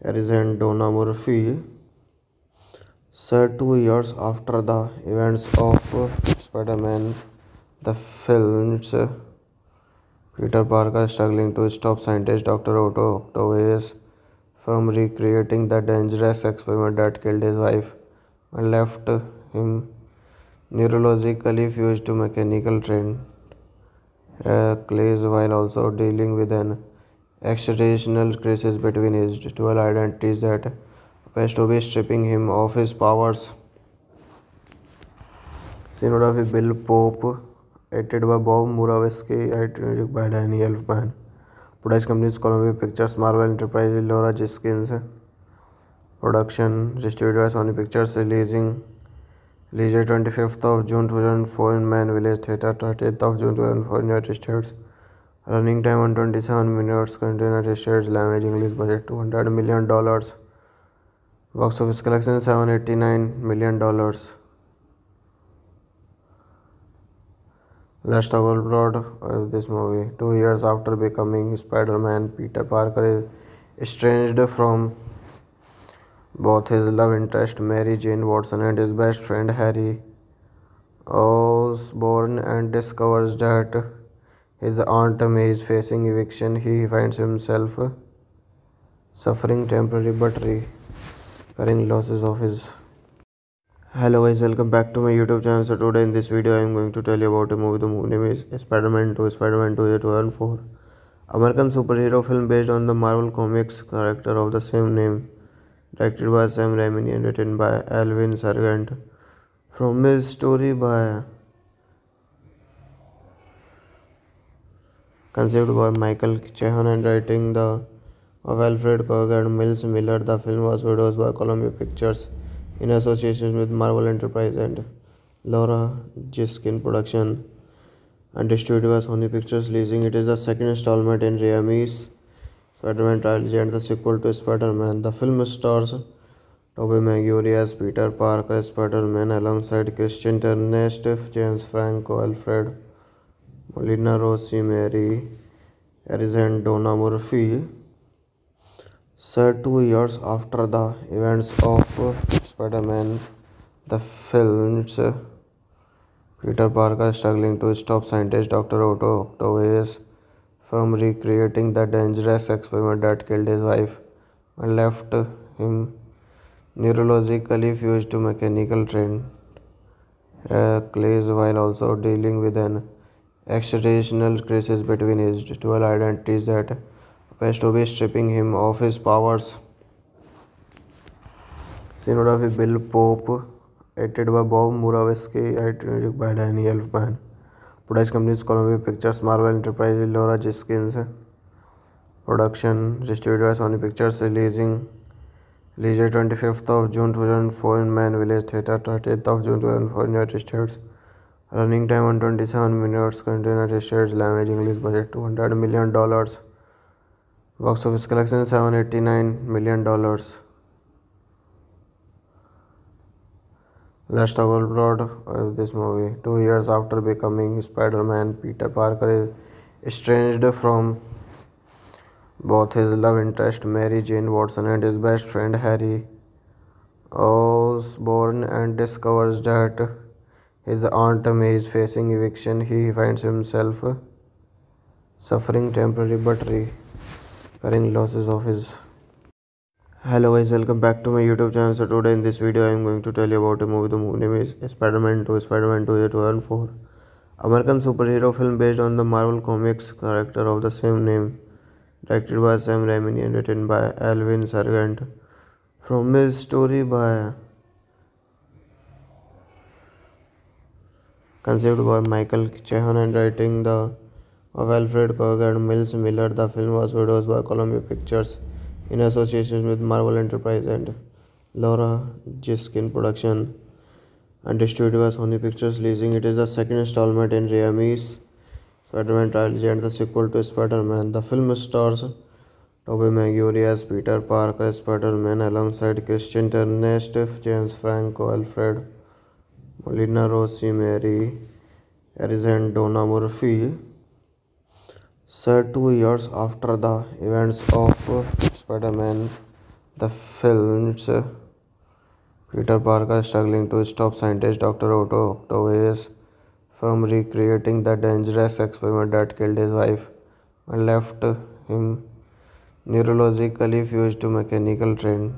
Harris, and Donna Murphy. set 2 years after the events of Spider-Man. The films Peter Parker struggling to stop scientist Dr. Otto Octavius from recreating the dangerous experiment that killed his wife and left him neurologically fused to mechanical train clays while also dealing with an existential crisis between his dual identities that appears to be stripping him of his powers. Cinematography Bill Pope, edited by Bob Murawski, edited by Danny Elfman. Production companies Columbia Pictures, Marvel Enterprise, Laura Ziskin. Production distributed by Sony Pictures, released 25th of June 2004 in Mann Village Theatre, 30th of June 2004 in United States. Running time 127 minutes. Country United States. Language English. Budget $200 million. Box office collection $789 million. Let's talk about plot of this movie. 2 years after becoming Spider-Man, Peter Parker is estranged from both his love interest Mary Jane Watson and his best friend Harry Osborn, and discovers that his aunt May is facing eviction. He finds himself suffering temporary but recurring losses of his. Hello guys, welcome back to my YouTube channel. So today in this video I am going to tell you about a movie. The movie name is Spider-Man 2. Spider-Man 2 is a 2004 American superhero film based on the Marvel Comics character of the same name. Directed by Sam Raimi and written by Alvin Sargent. From his story by conceived by Michael Chabon and writing the of Alfred Gough and Miles Millar, the film was produced by Columbia Pictures in association with Marvel Enterprise and Laura Ziskin. Production and distributed by Sony Pictures. Leasing it is the second installment in Raimi's Spider-Man trilogy and the sequel to Spider-Man. The film stars Tobey Maguire as Peter Parker, Spider-Man, alongside Kirsten Dunst, James Franco, Alfred Molina, Rosemary Harris, and Donna Murphy. Set 2 years after the events of Spider-Man, the films Peter Parker struggling to stop scientist Dr. Otto Octavius from recreating the dangerous experiment that killed his wife and left him neurologically fused to mechanical train clays while also dealing with an existential crisis between his dual identities that appears to be stripping him of his powers. Cinematography Bill Pope, edited by Bob Murawski, edited by Danny Elfman. Production companies Columbia Pictures, Marvel Enterprise, Laura Ziskin. Production distributed by Sony Pictures. Released 25th of June 2004 in Mann Village Theatre, 30th of June 2004 in United States. Running time 127 minutes. Country United States. Language English. Budget $200 million. Box office collection $789 million. Let's talk about plot of this movie. 2 years after becoming Spider-Man, Peter Parker is estranged from both his love interest Mary Jane Watson and his best friend Harry Osborn, and discovers that his aunt May is facing eviction. He finds himself suffering temporary but recurring losses of his. Hello guys, welcome back to my YouTube channel. So today in this video I am going to tell you about a movie. The movie name is Spider-Man 2. Spider-Man 2 is a 2004 American superhero film based on the Marvel Comics character of the same name. Directed by Sam Raimi and written by Alvin Sargent. From his story by conceived by Michael Chabon and writing the of Alfred Gough and Miles Millar, the film was produced by Columbia Pictures in association with Marvel Enterprise and Laura Ziskin. Production and distributed by Sony Pictures. Leasing it is the second installment in Raimi's Spider-Man trilogy and the sequel to Spider-Man. The film stars Tobey Maguire as Peter Parker, Spider-Man, alongside Kirsten Dunst, James Franco, Alfred Molina, Rosemary Harris, and Donna Murphy. Set 2 years after the events of Spider-Man, the films Peter Parker, struggling to stop scientist Dr. Otto Octavius from recreating the dangerous experiment that killed his wife and left him neurologically fused to mechanical train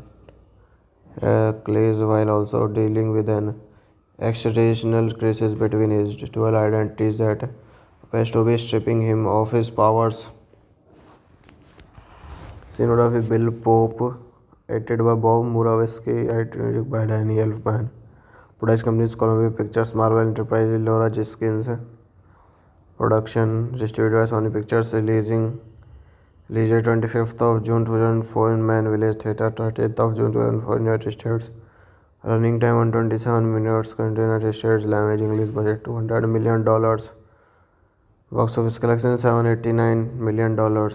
clays, while also dealing with an existential crisis between his dual identities that appears to be stripping him of his powers. Cinematography Bill Pope, edited by Bob Murawski, edited by Danny Elfman. Production companies Columbia Pictures, Marvel Enterprise, Laura Ziskin. Production distributed by Sony Pictures. Released 25th of June 2004 in Mann Village Theatre, 30th of June 2004 in United States. Running time 127 minutes. Country United States. Language English. Budget $200 million. Box office collection $789 million.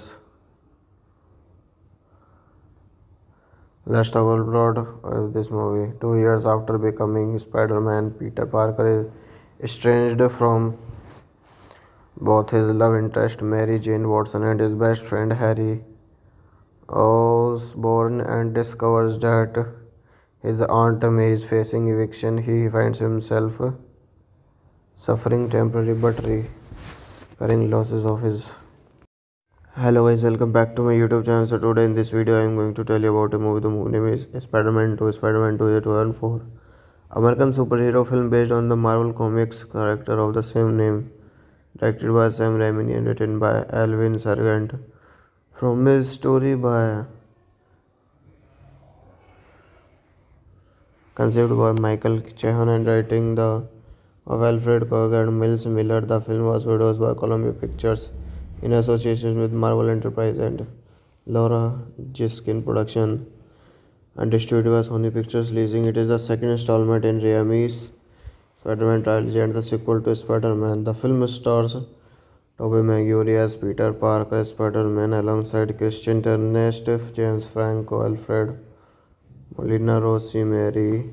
Let's talk about this movie. 2 years after becoming Spider-Man, Peter Parker is estranged from both his love interest Mary Jane Watson and his best friend Harry Osborn, and discovers that his Aunt May is facing eviction. He finds himself suffering temporary but recurring losses of his. Hello guys, welcome back to my YouTube channel. So today in this video I am going to tell you about a movie. The movie name is Spider-Man 2. Spider-Man 2 is a 2004 American superhero film based on the Marvel Comics character of the same name, directed by Sam Raimi and written by Alvin Sargent, from his story by conceived by Michael Chabon and writing the of Alfred Gough and Miles Millar. The film was produced by Columbia Pictures in association with Marvel Enterprise and Laura Ziskin. Production and distributed by Sony Pictures. Releasing it is the second installment in Raimi's Spider-Man trilogy and the sequel to Spider-Man. The film stars Tobey Maguire as Peter Parker, Spider-Man, alongside Kirsten Dunst, James Franco, Alfred Molina, Rosemary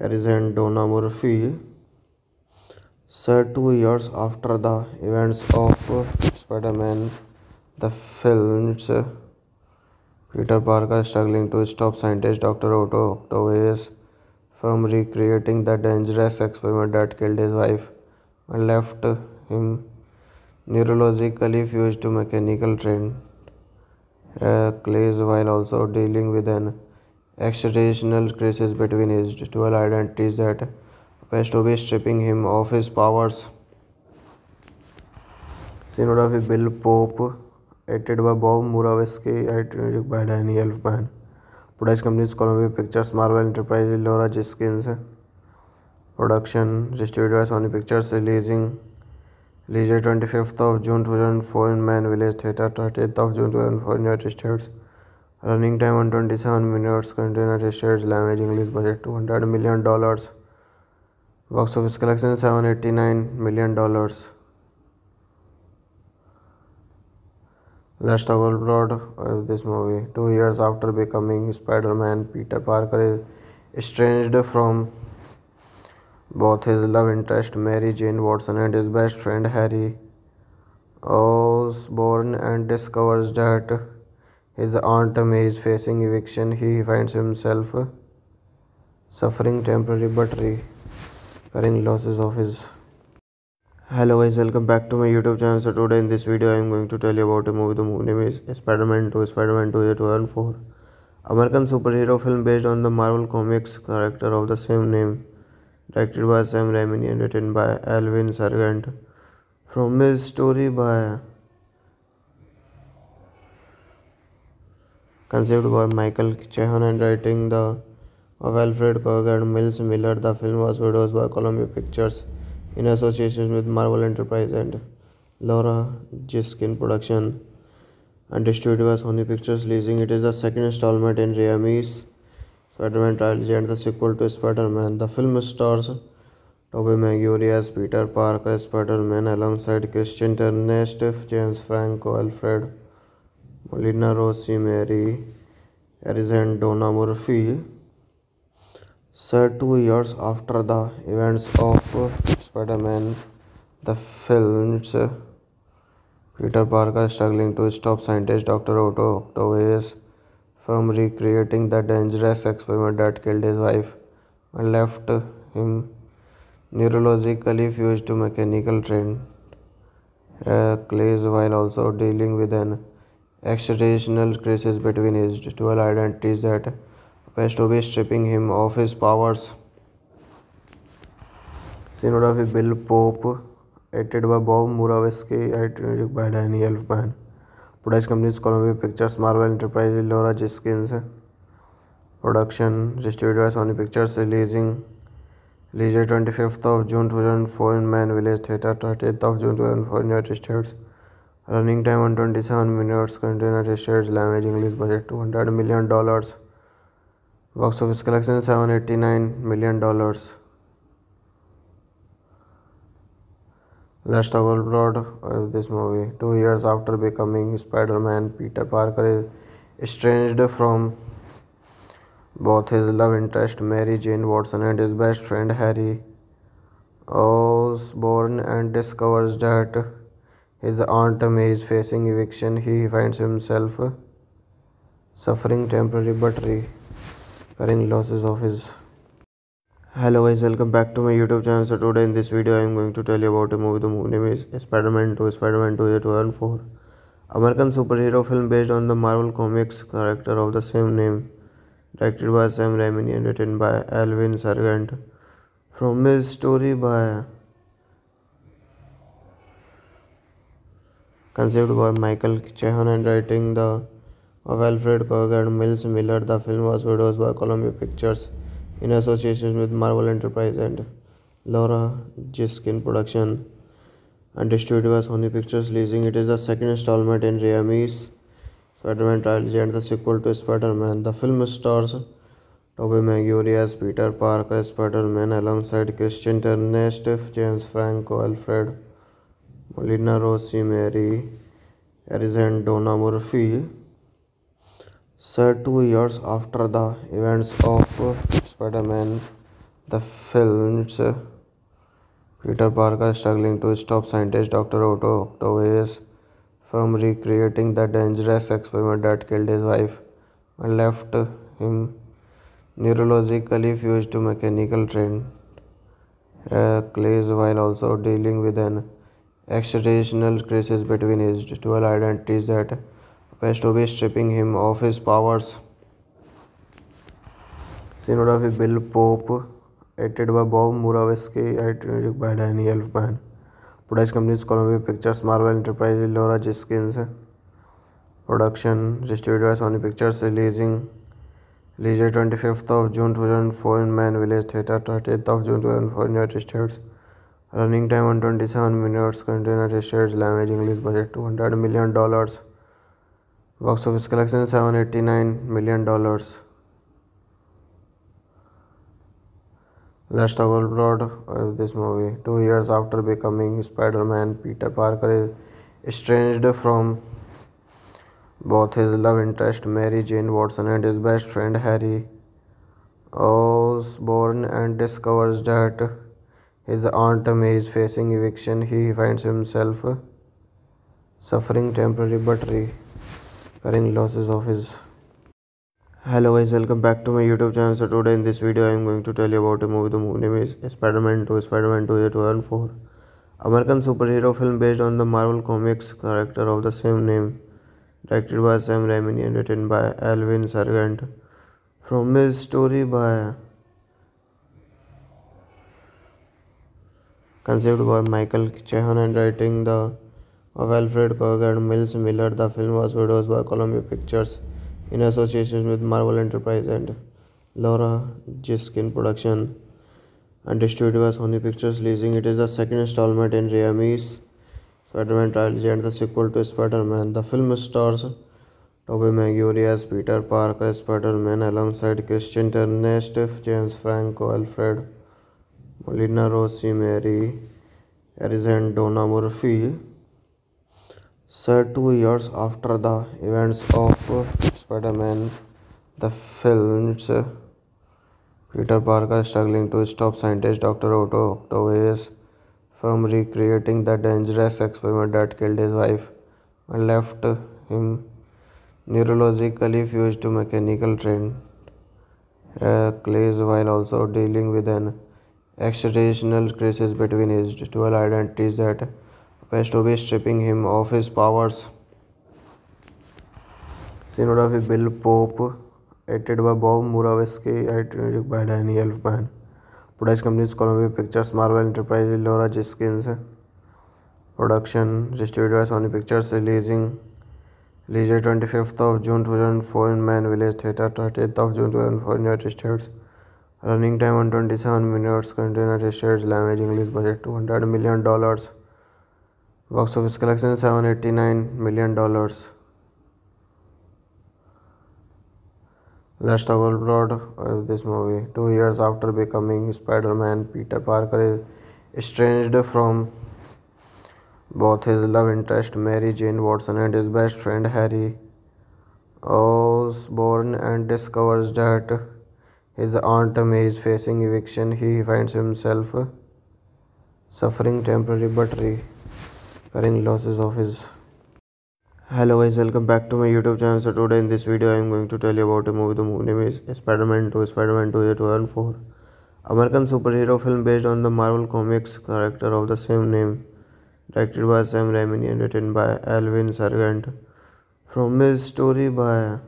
Harris, and Donna Murphy. Set 2 years after the events of Spider-Man, the films Peter Parker, struggling to stop scientist Dr. Otto Octavius from recreating the dangerous experiment that killed his wife and left him neurologically fused to mechanical train clays, while also dealing with an existential crisis between his dual identities that appears to be stripping him of his powers. Cinematography Bill Pope, edited by Bob Murawski, edited by Danny Elfman. Production companies Columbia Pictures, Marvel Enterprise, Laura Ziskin. Production distributed by Sony Pictures. Released 25th of June 2004 in Mann Village Theatre, 30th of June 2004 in United States. Running time 127 minutes. Country United States. Language English. Budget $200 million. Box office collection $789 million. Let's talk about this movie. 2 years after becoming Spider-Man, Peter Parker is estranged from both his love interest Mary Jane Watson and his best friend Harry Osborn, and discovers that his Aunt May is facing eviction. He finds himself suffering temporary but recurring losses of his. Hello guys, welcome back to my YouTube channel. So today in this video I am going to tell you about a movie. The movie name is Spider-Man 2. Spider-Man 2 is a 2004 American superhero film based on the Marvel Comics character of the same name, directed by Sam Raimi and written by Alvin Sargent, from his story by conceived by Michael Chabon and writing the of Alfred Gough and Miles Millar. The film was produced by Columbia Pictures in association with Marvel Enterprise and Laura Ziskin. Production and distributed by Sony Pictures. Releasing it is the second installment in Raimi's Spider-Man trilogy and the sequel to Spider-Man. The film stars Tobey Maguire as Peter Parker, Spider-Man, alongside Kirsten Dunst, James Franco, Alfred Molina, Rosemary Harris, and Donna Murphy. Set 2 years after the events of Spider-Man, the films Peter Parker, struggling to stop scientist Dr. Otto Octavius from recreating the dangerous experiment that killed his wife and left him neurologically fused to mechanical train clays while also dealing with an existential crisis between his dual identities that appears to be stripping him of his powers. Cinematography Bill Pope, edited by Bob Murawski, edited by Danny Elfman. Production companies Columbia Pictures, Marvel Enterprise, Laura Ziskin. Production distributed by Sony Pictures, released 25th of June 2004 in Mann Village Theatre, 30th of June 2004 in United States. Running time 127 minutes. Country United States. Language English. Budget $200 million. Box office collection $789 million. Let's talk about of this movie. 2 years after becoming Spider-Man, Peter Parker is estranged from both his love interest Mary Jane Watson and his best friend Harry Osborn, and discovers that his aunt May is facing eviction. He finds himself suffering temporary but recurring losses of his. Hello guys, welcome back to my YouTube channel. So today in this video I am going to tell you about a movie. The movie name is Spider-Man 2. Spider-Man 2 is a 2004 American superhero film based on the Marvel Comics character of the same name, directed by Sam Raimi and written by Alvin Sargent, from his story by conceived by Michael Chabon and writing the of Alfred Gough and Miles Millar. The film was produced by Columbia Pictures in association with Marvel Enterprise and Laura Ziskin. Production and distributed by Sony Pictures. It is the second installment in Raimi's Spider-Man trilogy and the sequel to Spider-Man. The film stars Tobey Maguire as Peter Parker, Spider-Man, alongside Kirsten Dunst, James Franco, Alfred Molina, Rosemary Harris, and Donna Murphy. Set 2 years after the events of Spider-Man, the films Peter Parker struggling to stop scientist Dr. Otto Octavius from recreating the dangerous experiment that killed his wife and left him neurologically fused to mechanical train clays while also dealing with an existential crisis between his dual identities that appears to be stripping him of his powers. Cinematography Bill Pope, edited by Bob Murawski, edited by Danny Elfman. Production companies Columbia Pictures, Marvel Enterprise, Laura Ziskin. Production distributed by Sony Pictures, released 25th of June 2004 in Mann Village Theatre, 30th of June 2004 in United States. Running time 127 minutes. Country United States. Language English. Budget $200 million. Box office collection $789 million. Let's talk about of this movie. 2 years after becoming Spider-Man, Peter Parker is estranged from both his love interest Mary Jane Watson and his best friend Harry Osborn, and discovers that his aunt May is facing eviction. He finds himself suffering temporary but recurring losses of his. Hello guys, welcome back to my YouTube channel. So today in this video I am going to tell you about a movie. The movie name is Spider-Man 2. Spider-Man 2 is a 2004 American superhero film based on the Marvel Comics character of the same name, directed by Sam Raimi and written by Alvin Sargent, from his story by conceived by Michael Chabon and writing the of Alfred Gough and Miles Millar. The film was produced by Columbia Pictures in association with Marvel Enterprise and Laura Ziskin. Production and distributed by Sony Pictures. It is the second installment in Raimi's Spider-Man trilogy and the sequel to Spider-Man. The film stars Tobey Maguire as Peter Parker, Spider-Man, alongside Kirsten Dunst, James Franco, Alfred Molina, Rosemary Harris, and Donna Murphy. Set 2 years after the events of Spider-Man, the films Peter Parker struggling to stop scientist Dr. Otto Octavius from recreating the dangerous experiment that killed his wife and left him neurologically fused to mechanical train clays while also dealing with an existential crisis between his dual identities that appears to be stripping him of his powers. Cinematography Bill Pope, edited by Bob Murawski, edited by Danny Elfman. Production companies Columbia Pictures, Marvel Enterprise, Laura Ziskin. Production distributed by Sony Pictures, released 25th of June 2004 in Mann Village Theatre, 30th of June 2004 in United States. Running time 127 minutes. Country United States. Language English. Budget $200 million. Box office collection $789 million. Let's talk about plot of this movie. 2 years after becoming Spider-Man, Peter Parker is estranged from both his love interest Mary Jane Watson and his best friend Harry Osborn, and discovers that his aunt May is facing eviction. He finds himself suffering temporary but recurring losses of his. Hello guys, welcome back to my YouTube channel. So today in this video I am going to tell you about a movie. The movie name is Spider-Man 2. Spider-Man 2 is a 2004 American superhero film based on the Marvel Comics character of the same name. Directed by Sam Raimi and written by Alvin Sargent. From his story by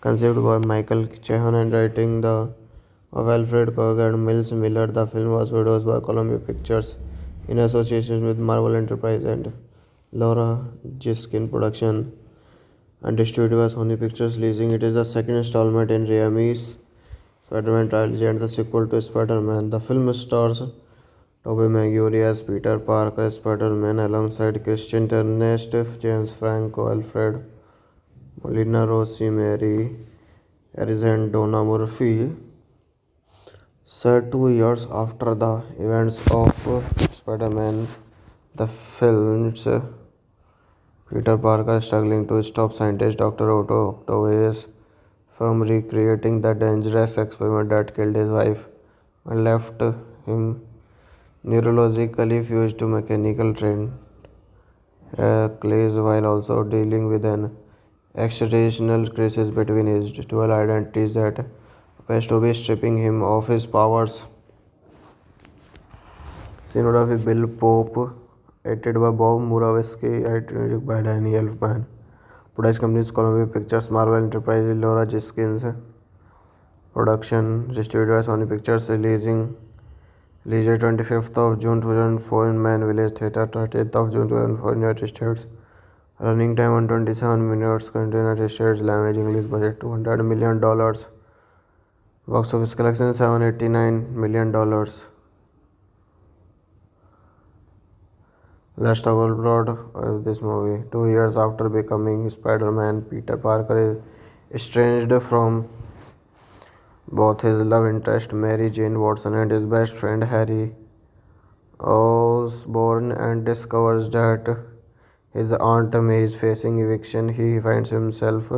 conceived by Michael Chabon and writing the of Alfred Gough and Miles Millar, the film was produced by Columbia Pictures in association with Marvel Enterprise and Laura Ziskin. Production and distributed by Sony Pictures. Leasing it is the second installment in Raimi's Spider-Man trilogy and the sequel to Spider-Man. The film stars Tobey Maguire as Peter Parker, Spider-Man, alongside Kirsten Dunst, James Franco, Alfred Molina, Rosemary Harris, and Donna Murphy. Set 2 years after the events of Spider-Man, the film's Peter Parker struggling to stop scientist Dr. Otto Octavius from recreating the dangerous experiment that killed his wife and left him neurologically fused to mechanical train clays while also dealing with an existential crisis between his dual identities that appears to be stripping him of his powers. Cinematography Bill Pope, edited by Bob Murawski, edited by Danny Elfman. Production companies Columbia Pictures, Marvel Enterprise, Laura Ziskin. Production distributed by Sony Pictures, released 25th of June 2004 in Mann Village Theatre, 30th of June 2004 in United States. Running time 127 minutes. Country United States. Language English. Budget $200 million. Box office collection $789 million. Let's talk about plot of this movie. 2 years after becoming Spider-Man, Peter Parker is estranged from both his love interest Mary Jane Watson and his best friend Harry Osborn, and discovers that his aunt May is facing eviction. He finds himself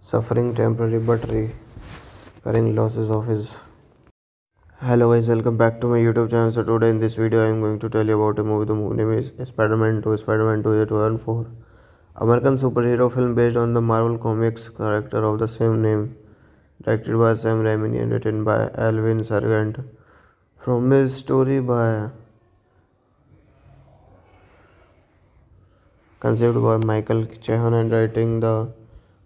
suffering temporary but recurring losses of his. Hello guys, welcome back to my YouTube channel. So today in this video I am going to tell you about a movie. The movie name is Spider-Man 2. Spider-Man 2 is a 2004 American superhero film based on the Marvel Comics character of the same name. Directed by Sam Raimi and written by Alvin Sargent. From his story by conceived by Michael Chabon and writing the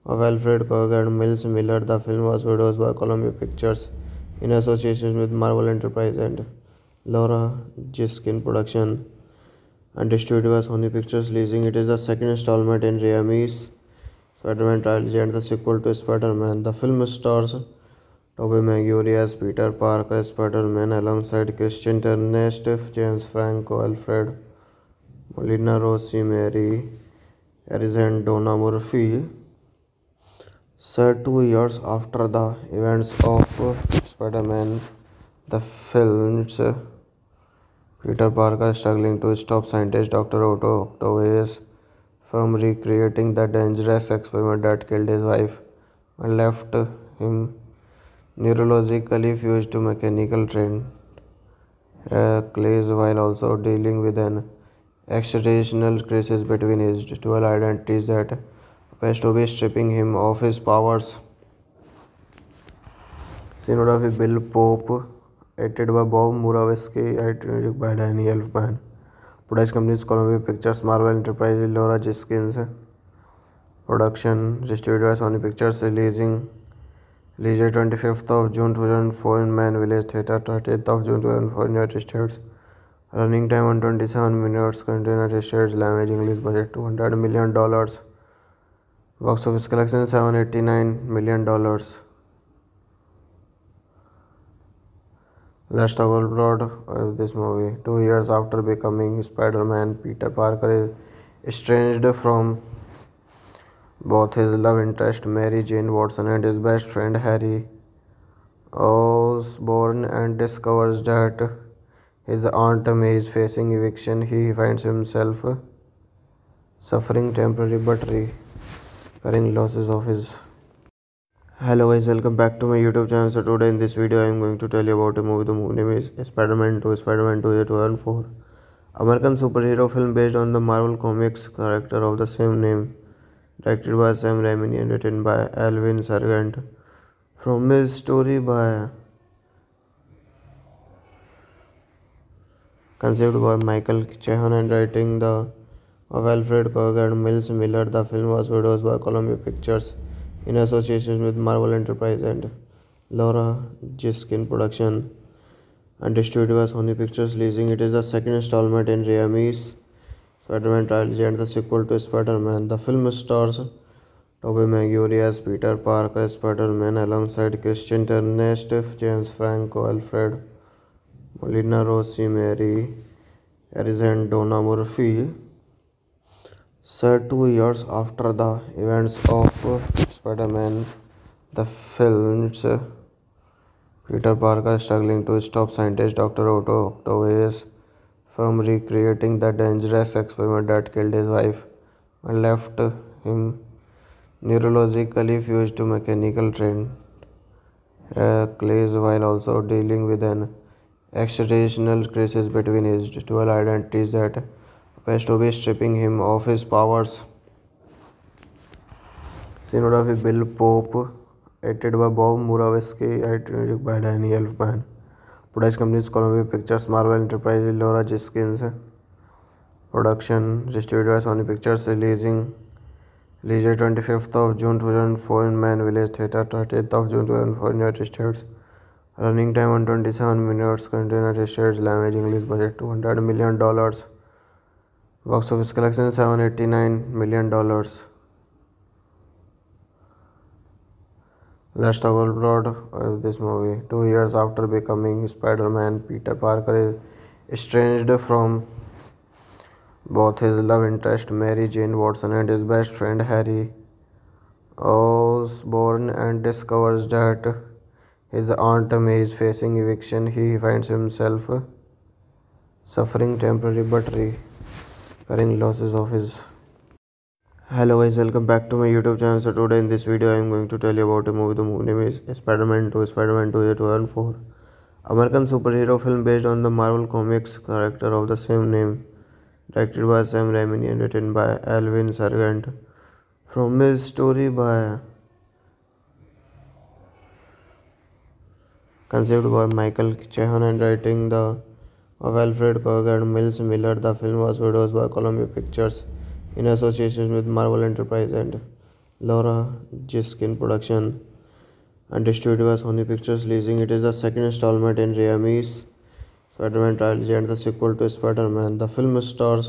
of Alfred Gough and Miles Millar, the film was produced by Columbia Pictures in association with Marvel Enterprise and Laura Ziskin. Production and distributed by Sony Pictures. Leasing it is the second installment in Raimi's Spider-Man trilogy and the sequel to Spider-Man. The film stars Tobey Maguire as Peter Parker, Spider-Man, alongside Kirsten Dunst, James Franco, Alfred Molina, Rosemary Harris, and Donna Murphy. Set 2 years after the events of Spider-Man, the film's Peter Parker struggling to stop scientist Dr. Otto Octavius from recreating the dangerous experiment that killed his wife and left him neurologically fused to mechanical train clays while also dealing with an existential crisis between his dual identities that West away, stripping him of his powers. Cinematography Bill Pope, edited by Bob Murawski, edited by Danny Elfman. Production companies Columbia Pictures, Marvel Enterprise, Laura Ziskin. Production distributed by Sony Pictures, released 25th of June 2004 in Mann Village Theatre, 30th of June 2004 in United States. Running time 127 minutes. Country United States. Language English. Budget $200 million. Box office collection $789 million. Let's talk about plot of this movie. 2 years after becoming Spider-Man, Peter Parker is estranged from both his love interest Mary Jane Watson and his best friend Harry Osborn, and discovers that his aunt May is facing eviction. He finds himself suffering temporary but recurring losses of his. Hello guys, welcome back to my YouTube channel. So today in this video I am going to tell you about a movie. The movie name is Spider-Man 2. Spider-Man 2 is a 2004 American superhero film based on the Marvel Comics character of the same name, directed by Sam Raimi and written by Alvin Sargent, from his story by conceived by Michael Chabon and writing the of Alfred Gough and Miles Millar. The film was produced by Columbia Pictures in association with Marvel Enterprise and Laura Ziskin. Production and distributed by Sony Pictures. It is the second installment in Raimi's Spider-Man trilogy and the sequel to Spider-Man. The film stars Tobey Maguire as Peter Parker, Spider-Man, alongside Kirsten Dunst, James Franco, Alfred Molina, Rosemary Harris, and Donna Murphy. Set 2 years after the events of Spider-Man, the film's Peter Parker struggling to stop scientist Dr. Otto Octavius from recreating the dangerous experiment that killed his wife and left him neurologically fused to mechanical train clays, while also dealing with an existential crisis between his dual identities that appears to be stripping him of his powers. Cinematography Bill Pope, edited by Bob Murawski, edited by Danny Elfman. Production companies Columbia Pictures, Marvel Enterprise, Laura Ziskin. Production distributed by Sony Pictures, released 25th of June 2004 in Mann Village Theatre, 30th of June 2004 in United States. Running time 127 minutes. Country United States. Language English. Budget $200 million. Box office collection $789 million. Let's talk about plot of this movie. 2 years after becoming Spider-Man, Peter Parker is estranged from both his love interest Mary Jane Watson and his best friend Harry Osborn, and discovers that his aunt May is facing eviction. He finds himself suffering temporary but recurring losses of his. Hello guys, welcome back to my YouTube channel. So today in this video I am going to tell you about a movie. The movie name is Spider-Man 2. Spider-Man 2 is a 2004 American superhero film based on the Marvel Comics character of the same name, directed by Sam Raimi and written by Alvin Sargent, from his story by conceived by Michael Chabon and writing the of Alfred Gough and Miles Millar. The film was produced by Columbia Pictures in association with Marvel Enterprise and Laura Ziskin. Production and distributed by Sony Pictures. It is the second installment in Raimi's Spider-Man trilogy and the sequel to Spider-Man. The film stars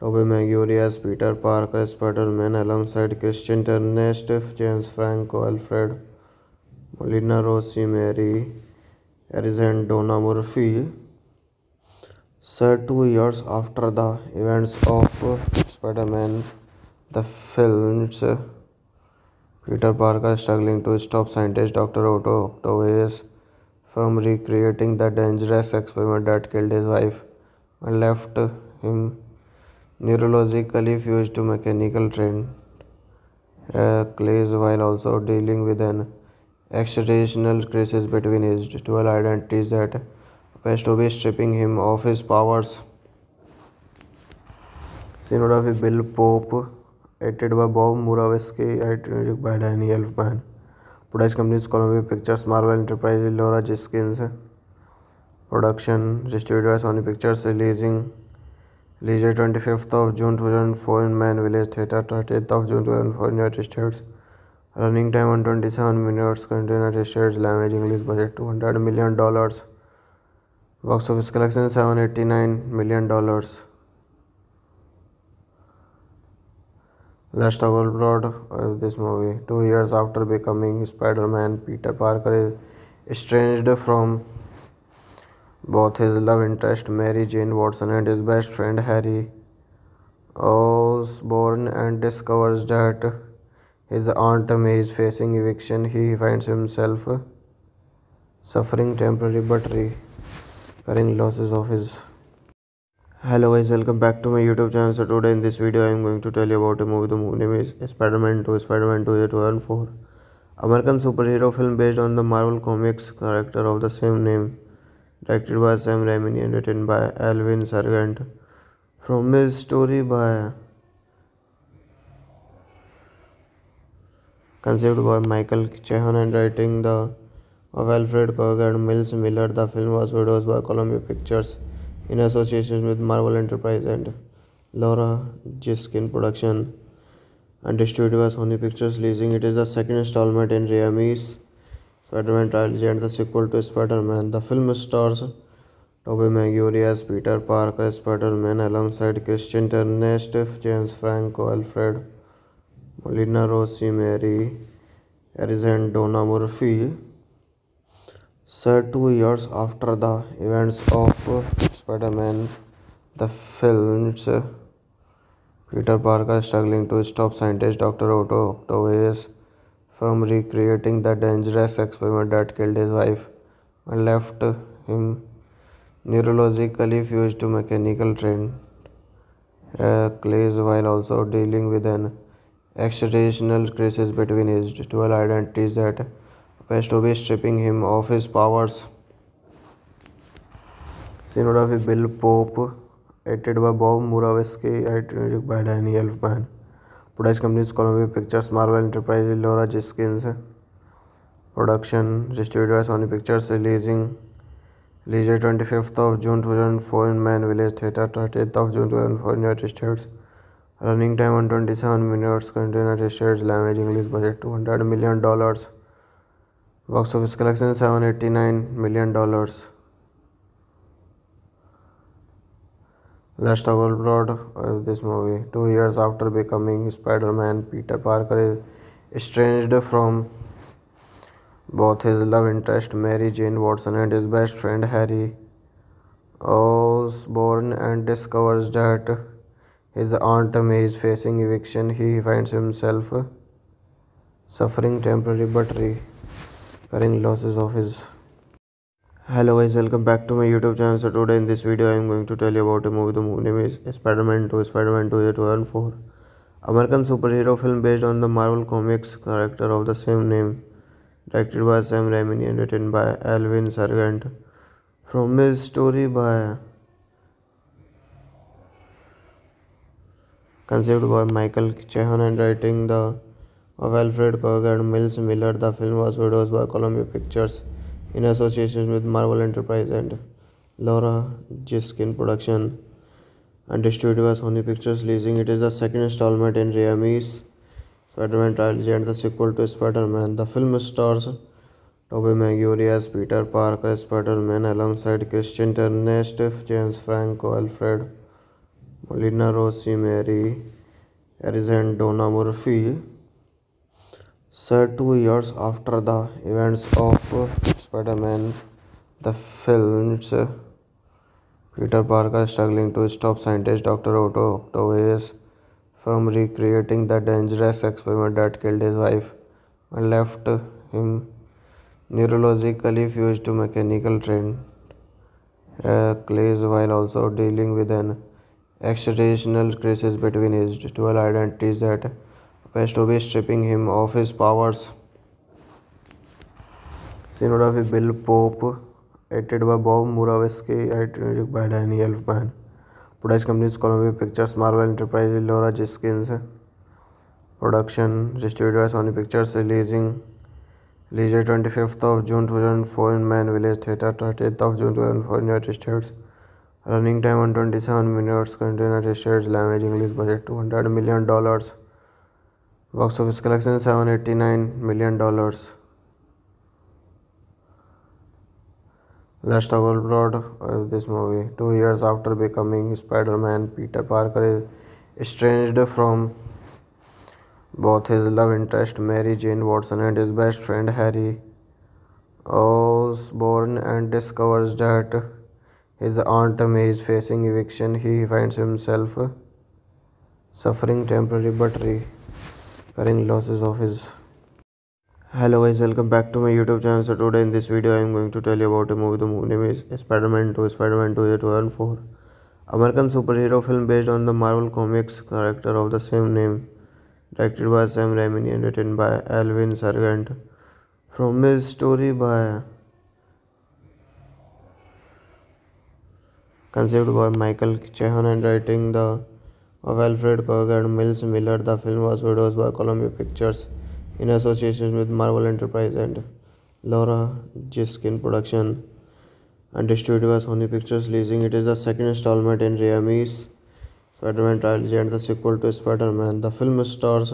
Tobey Maguire as Peter Parker, Spider-Man, alongside Kirsten Dunst, James Franco, Alfred Molina, Rosemary Harris, and Donna Murphy. Set 2 years after the events of Spider-Man, the film's Peter Parker struggling to stop scientist Dr. Otto Octavius from recreating the dangerous experiment that killed his wife and left him neurologically fused to mechanical train clays, while also dealing with an existential crisis between his dual identities that appears to be stripping him of his powers. Cinematography Bill Pope, edited by Bob Murawski, edited by Danny Elfman. Production companies: Columbia Pictures, Marvel Enterprise, Laura Ziskin. Production distributed by Sony Pictures. Released 25th of June 2004 in Mann Village Theatre, 30th of June 2004 in United States. Running time 127 minutes. Country United States. Language English. Budget $200 million. Box office collection $789 million. Let's talk about of this movie. 2 years after becoming Spider-Man, Peter Parker is estranged from both his love interest Mary Jane Watson and his best friend Harry Osborn, and discovers that his aunt May is facing eviction. He finds himself suffering temporary but recurring losses of his. Hello guys, welcome back to my YouTube channel. So today in this video I am going to tell you about a movie. The movie name is Spider-Man 2. Spider-Man 2 is a 2004 American superhero film based on the Marvel Comics character of the same name, directed by Sam Raimi and written by Alvin Sargent, from his story by conceived by Michael Chabon and writing the of Alfred Gough and Miles Millar. The film was produced by Columbia Pictures in association with Marvel Enterprise and Laura Ziskin. Production and distributed by Sony Pictures. Releasing it is the second installment in Raimi's Spider-Man trilogy and the sequel to Spider-Man. The film stars Tobey Maguire as Peter Parker, Spider-Man, alongside Kirsten Dunst, James Franco, Alfred Molina, Rosemary Harris, and Donna Murphy. Set 2 years after the events of Spider-Man, the films Peter Parker struggling to stop scientist Dr. Otto Octavius from recreating the dangerous experiment that killed his wife and left him neurologically fused to mechanical train clays, while also dealing with an existential crisis between his dual identities that appears to be stripping him of his powers. Cinematography: Bill Pope, edited by Bob Murawski, edited by Danny Elfman. Production companies: Columbia Pictures, Marvel Enterprise, Laura Ziskin. Production distributed by Sony Pictures. Released 25th of June 2004 in Mann Village Theatre, 30th of June 2004 in United States. Running time 127 minutes. Country United States. Language English. Budget $200 million. Box office collection $789 million. Let's talk about of this movie. 2 years after becoming Spider-Man, Peter Parker is estranged from both his love interest Mary Jane Watson and his best friend Harry Osborn, and discovers that his aunt May is facing eviction. He finds himself suffering temporary but recurring losses of his. Hello guys, welcome back to my YouTube channel. So today in this video I am going to tell you about a movie. The movie name is Spider-Man 2. Spider-Man 2 is a 2004 American superhero film based on the Marvel Comics character of the same name, directed by Sam Raimi and written by Alvin Sargent, from his story by conceived by Michael Chabon and writing the of Alfred Gough and Miles Millar. The film was produced by Columbia Pictures in association with Marvel Enterprise and Laura Ziskin. Production and distributed by Sony Pictures. Releasing it is the second installment in Raimi's Spider-Man trilogy and the sequel to Spider-Man. The film stars Tobey Maguire as Peter Parker, Spider-Man, alongside Kirsten Dunst, James Franco, Alfred Molina, Rosemary Harris, and Donna Murphy. Set 2 years after the events of Spider-Man, the films Peter Parker struggling to stop scientist Dr. Otto Octavius from recreating the dangerous experiment that killed his wife and left him neurologically fused to mechanical train clays, while also dealing with an existential crisis between his dual identities that appears to be stripping him of his powers. Cinematography: Bill Pope, edited by Bob Murawski, edited by Danny Elfman. Production companies: Columbia Pictures, Marvel Enterprise, Laura Ziskin. Production distributed by Sony Pictures, released 25th of June 2004 in Mann Village Theatre, 30th of June 2004 in United States. Running time 127 minutes. Country United States. Language English. Budget $200 million. Box office collection $789 million. Let's talk about of this movie. 2 years after becoming Spider-Man, Peter Parker is estranged from both his love interest Mary Jane Watson and his best friend Harry Osborn, and discovers that his aunt May is facing eviction. He finds himself suffering temporary but recurring losses of his. Hello guys, welcome back to my YouTube channel. So today in this video I am going to tell you about a movie. The movie name is Spider-Man 2, Spider-Man 2 2004. American superhero film based on the Marvel Comics character of the same name. Directed by Sam Raimi and written by Alvin Sargent. From his story by conceived by Michael Chabon and writing the of Alfred Gough and Miles Millar, the film was produced by Columbia Pictures in association with Marvel Enterprise and Laura Ziskin Production and distributed by Sony Pictures. It is the second installment in Raimi's Spider-Man trilogy and the sequel to Spider-Man. The film stars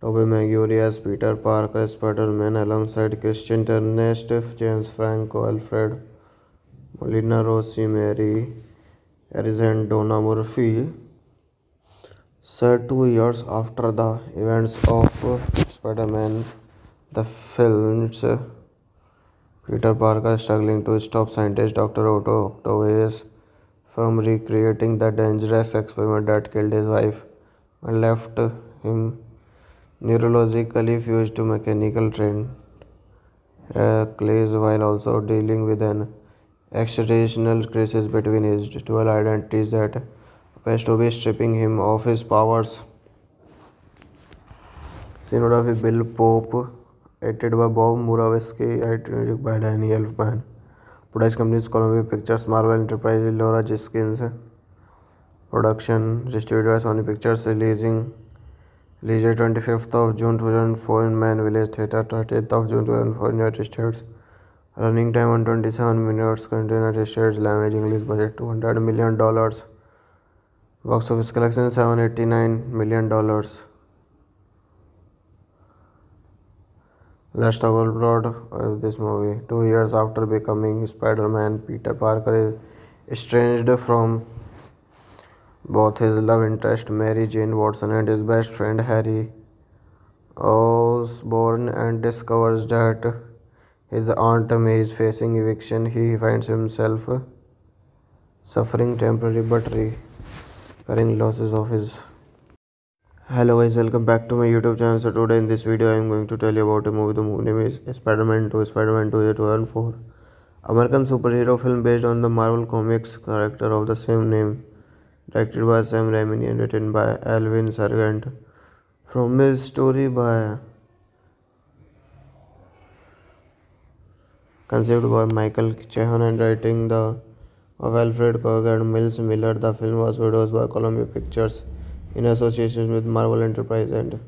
Tobey Maguire as Peter Parker, Spider-Man, alongside Kirsten Dunst, James Franco, Alfred Molina, Rosemary Harris, and Donna Murphy. Set 2 years after the events of Spider-Man, the films Peter Parker struggling to stop scientist Dr. Otto Octavius from recreating the dangerous experiment that killed his wife and left him neurologically fused to mechanical clays, while also dealing with an existential crisis between his dual identities that appears to be stripping him of his powers. Cinematography Bill Pope, edited by Bob Murawski, music by Danny Elfman. Production companies Columbia Pictures, Marvel Enterprise, Laura Ziskin's Production, distributed by Sony Pictures, released 25th of June 2004 in Mann Village Theatre, 30th of June 2004 in United States. Running time 127 minutes. Country United States. Language English. Budget $200 million. Box office collection $789 million. Let's talk about of this movie. 2 years after becoming Spider-Man, Peter Parker is estranged from both his love interest Mary Jane Watson and his best friend Harry Osborn, and discovers that his aunt May is facing eviction. He finds himself suffering temporary but recurring losses of his. Hello guys, welcome back to my YouTube channel. So today in this video I am going to tell you about a movie. The movie name is Spider-Man 2, Spider-Man 2 2004. American superhero film based on the Marvel Comics character of the same name. Directed by Sam Raimi and written by Alvin Sargent. From his story by conceived by Michael Chabon and writing the of Alfred Gough and Miles Millar, the film was produced by Columbia Pictures in association with Marvel Enterprise and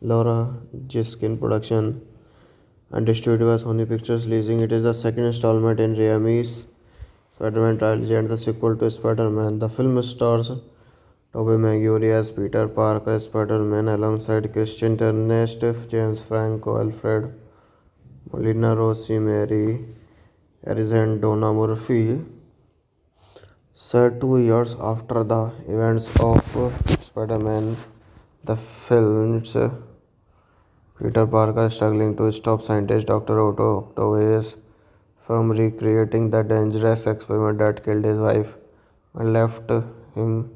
Laura Ziskin Production and distributed by Sony Pictures. It is the second installment in Raimi's Spider-Man trilogy and the sequel to Spider-Man. The film stars Tobey Maguire as Peter Parker, Spider-Man, alongside Kirsten Dunst, James Franco, Alfred Molina, Rosemary Harris, and Donna Murphy. Set 2 years after the events of Spider-Man, the films Peter Parker struggling to stop scientist Dr. Otto Octavius from recreating the dangerous experiment that killed his wife and left him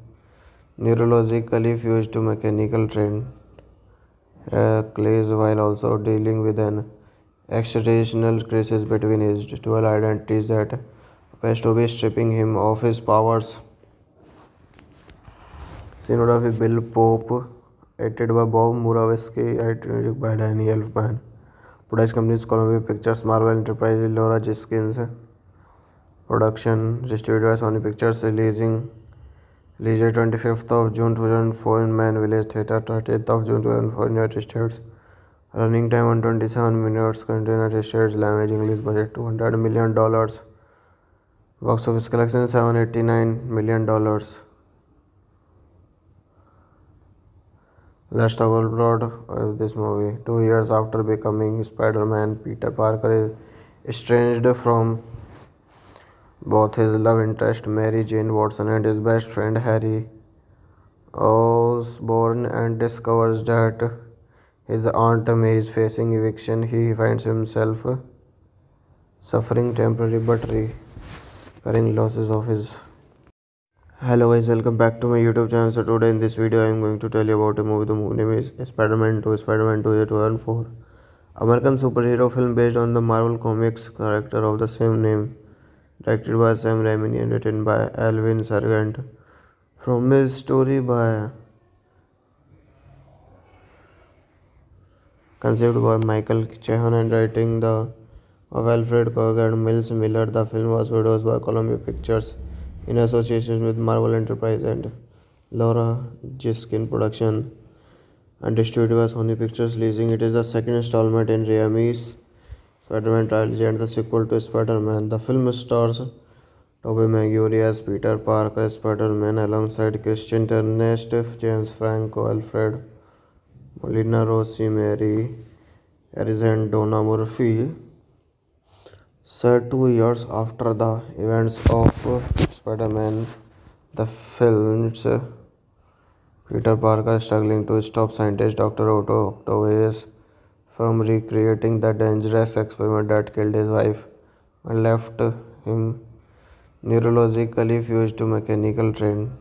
neurologically fused to mechanical clays, while also dealing with an existential crisis between his dual identities that appears to be stripping him of his powers. Cinematography Bill Pope, edited by Bob Murawski, music by Danny Elfman. Production companies Columbia Pictures, Marvel Enterprise, Laura Ziskin's Production, distributed by Sony Pictures, Released 25th of June 2004 in Mann Village Theatre, 30th of June 2004 in United States. Running time 127 minutes. Country United States. Language English. Budget $200 million. Box office collection $789 million. Let's talk about plot of this movie. 2 years after becoming Spider-Man, Peter Parker is estranged from both his love interest Mary Jane Watson and his best friend Harry Osborn, and discovers that his Aunt May is facing eviction. He finds himself suffering temporary but recurring losses of his. Hello guys, welcome back to my YouTube channel. So today in this video I am going to tell you about a movie. The movie name is Spider-Man 2. Spider-Man 2 is a 2004 American superhero film based on the Marvel Comics character of the same name. Directed by Sam Raimi and written by Alvin Sargent. From his story by conceived by Michael Chabon and writing the of Alfred Gough and Miles Millar, the film was produced by Columbia Pictures in association with Marvel Enterprise and Laura Ziskin Production, and distributed by Sony Pictures. Releasing it is the second installment in Raimi's Spider-Man trilogy and the sequel to Spider-Man. The film stars Tobey Maguire as Peter Parker, Spider-Man, alongside Kirsten Dunst, James Franco, Alfred Molina, Rosemary Harris, and Donna Murphy. Set 2 years after the events of Spider-Man, the film's Peter Parker struggling to stop scientist Dr. Otto Octavius from recreating the dangerous experiment that killed his wife and left him neurologically fused to mechanical train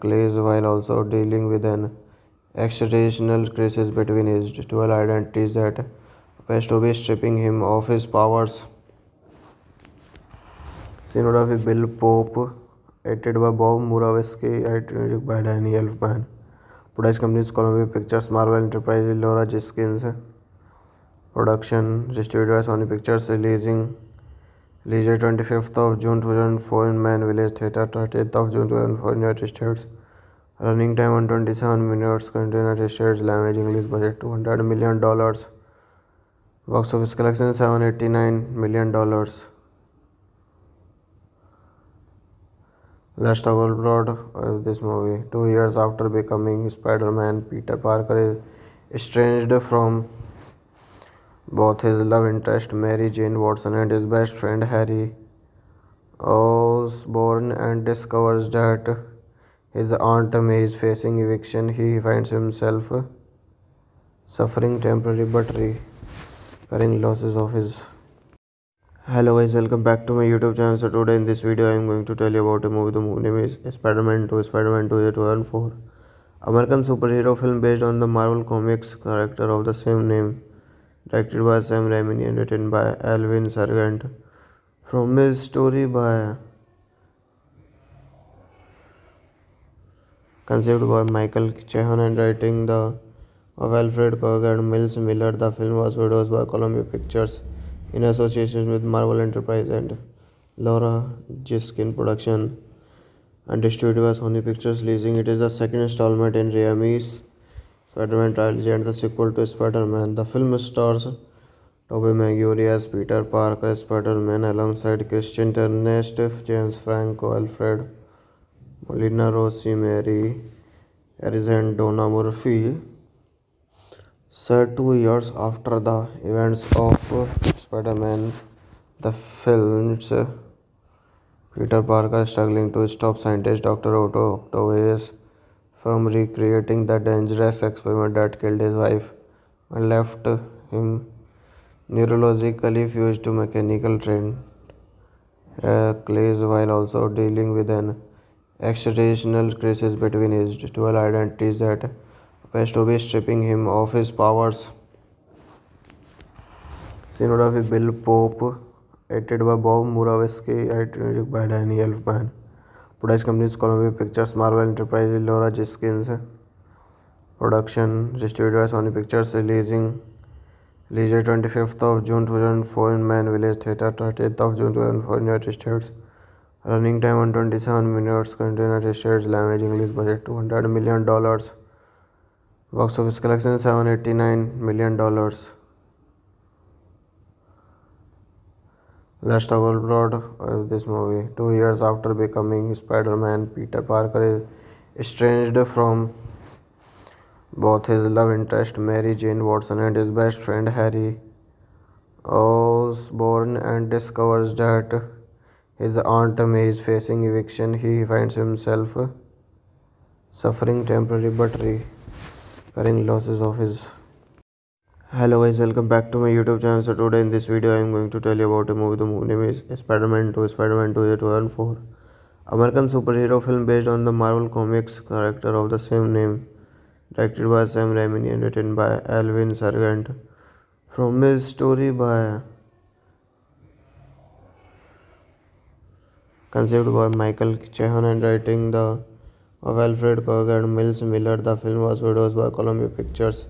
clays, while also dealing with an existential crisis between his dual identities that appears to be stripping him of his powers. Cinematography Bill Pope, edited by Bob Murawski, edited by Danny Elfman. Production companies Columbia Pictures, Marvel Enterprise, Laura Ziskin's Production, distributed by Sony Pictures. Released 25th of June 2004 in Mann Village Theatre, 30th of June 2004 in United States. Running time 127 minutes. Country United States. Language English. Budget $200 million. Box office collection $789 million. Let's talk about plot of this movie. 2 years after becoming Spider-Man, Peter Parker is estranged from both his love interest Mary Jane Watson and his best friend Harry Osborn, and discovers that his Aunt May is facing eviction. He finds himself suffering temporary but recurring losses of his. Hello guys, welcome back to my YouTube channel. So today in this video I am going to tell you about a movie. The movie name is Spider-Man 2. Spider-Man 2 is a 2004 American superhero film based on the Marvel Comics character of the same name. Directed by Sam Raimi and written by Alvin Sargent. From his story by conceived by Michael Chabon and writing the of Alfred Gough and Miles Millar, the film was produced by Columbia Pictures in association with Marvel Enterprise and Laura Ziskin Production, and distributed by Sony Pictures. Releasing it is the second installment in Raimi's Spider-Man trilogy and the sequel to Spider-Man. The film stars Tobey Maguire as Peter Parker, Spider-Man, alongside Kirsten Dunst, James Franco, Alfred Molina, Rosemary Harris, and Donna Murphy. Set 2 years after the events of Spider-Man, the film's Peter Parker struggling to stop scientist Dr. Otto Octavius from recreating the dangerous experiment that killed his wife and left him neurologically fused to mechanical train clays, while also dealing with an existential crisis between his dual identities that appears to be stripping him of his powers. Cinematography Bill Pope, edited by Bob Murawski, edited by Danny Elfman. Production companies Columbia Pictures, Marvel Enterprise, Laura Ziskin's Production, distributed by Sony Pictures. Released 25th of June 2004 in Mann Village Theatre, 30th of June 2004 in United States. Running time 127 minutes. Current United States language English. Budget $200 million. Box office collection $789 million. Let's talk about plot of this movie. 2 years after becoming Spider-Man, Peter Parker is estranged from both his love interest Mary Jane Watson and his best friend Harry Osborn, and discovers that his aunt May is facing eviction. He finds himself suffering temporary but recurring losses of his. Hello guys, welcome back to my YouTube channel. So today in this video I am going to tell you about a movie. The movie name is Spider-Man 2. Spider-Man 2 is a 2004 American superhero film based on the Marvel Comics character of the same name, directed by Sam Raimi and written by Alvin Sargent, from his story by conceived by Michael Chabon and writing the of Alfred Gough and Miles Millar. The film was produced by Columbia Pictures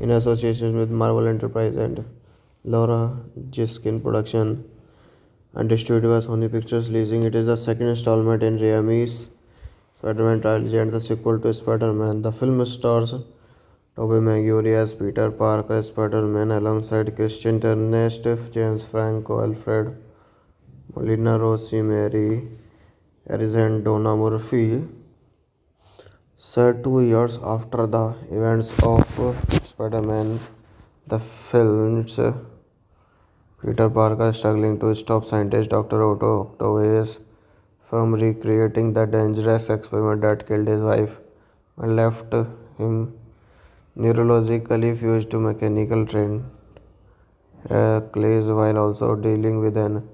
in association with Marvel Enterprise and Laura Ziskin Production, and distributed by Sony Pictures. Leasing it is the second installment in Raimi's Spider-Man trilogy and the sequel to Spider-Man. The film stars Tobey Maguire as Peter Parker, Spider-Man, alongside Kirsten Dunst, James Franco, Alfred Molina, Rosemary Harris, and Donna Murphy. Set 2 years after the events of Spider-Man, the film's Peter Parker struggling to stop scientist Dr. Otto Octavius from recreating the dangerous experiment that killed his wife and left him neurologically fused to mechanical train clays, while also dealing with an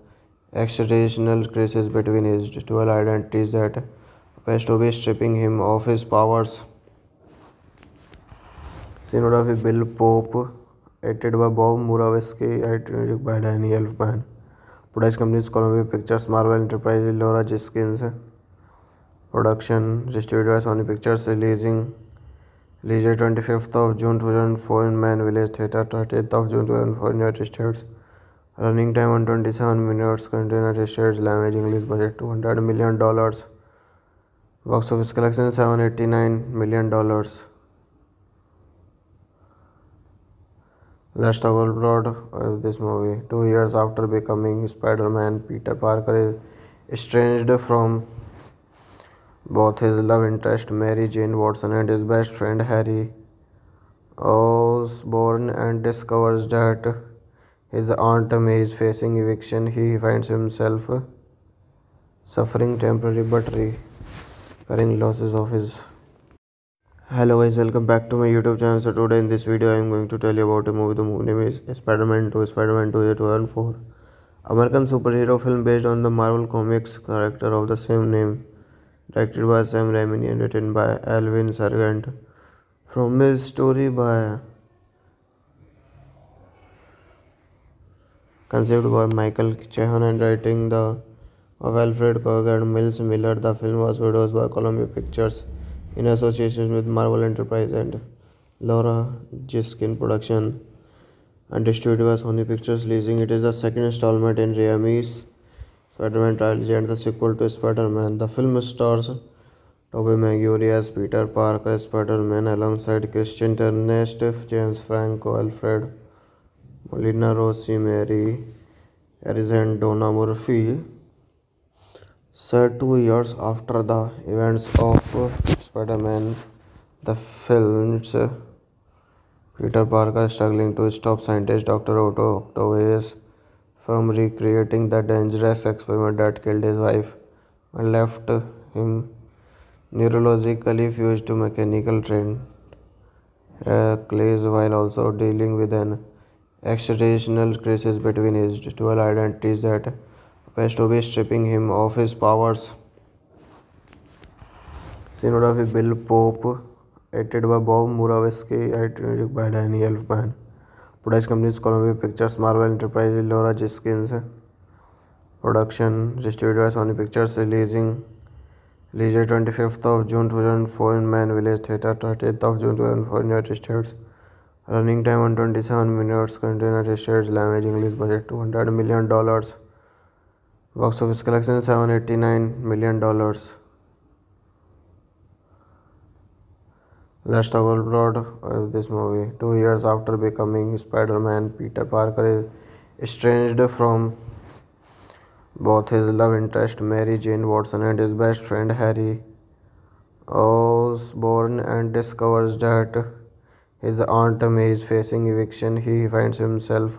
existential crisis between his dual identities that appears to be stripping him of his powers. Cinematography Bill Pope, edited by Bob Murawski, edited by Danny Elfman. Production companies Columbia Pictures, Marvel Enterprise, Laura Ziskin's Production, distributed by Sony Pictures. Released 25th of June 2004 in Mann Village Theatre, 30th of June 2004 in United States. Running time 127 minutes. Current United States language English. Budget $200 million. Box office collection $789 million. Let's talk about plot of this movie. 2 years after becoming Spider-Man, Peter Parker is estranged from both his love interest Mary Jane Watson and his best friend Harry Osborn, and discovers that his aunt May is facing eviction. He finds himself suffering temporary but recurring losses of his. Hello guys, welcome back to my YouTube channel. So today in this video I am going to tell you about a movie. The movie name is Spider-Man 2. Spider-Man 2 is a 2004 American superhero film based on the Marvel Comics character of the same name, directed by Sam Raimi and written by Alvin Sargent, from his story by conceived by Michael Chabon and writing the of Alfred Gough and Miles Millar. The film was produced by Columbia Pictures in association with Marvel Enterprise and Laura Ziskin Production, and distributed by Sony Pictures. Leasing it is the second installment in Raimi's Spider-Man trilogy and the sequel to Spider-Man. The film stars Tobey Maguire as Peter Parker, Spider-Man, alongside Kirsten Dunst, James Franco, Alfred Molina, Rosemary Harris, and Donna Murphy. Set 2 years after the events of Spider-Man, the film's Peter Parker struggling to stop scientist Dr. Otto Octavius from recreating the dangerous experiment that killed his wife and left him neurologically fused to mechanical train clays, while also dealing with an existential crisis between his dual identities that appears to be stripping him of his powers. Cinematography Bill Pope, edited by Bob Murawski, edited by Danny Elfman. Production companies Columbia Pictures, Marvel Enterprise, Laura Ziskin's Production, distributed by Sony Pictures. Released 25th of June 2004 in Mann Village Theatre, 30th of June 2004 in United States. Running time 127 minutes. Current United States language English. Budget $200 million. Box office collection $789 million. Let's talk about of this movie. 2 years after becoming Spider-Man, Peter Parker is estranged from both his love interest Mary Jane Watson and his best friend Harry Osborn, and discovers that his Aunt May is facing eviction. He finds himself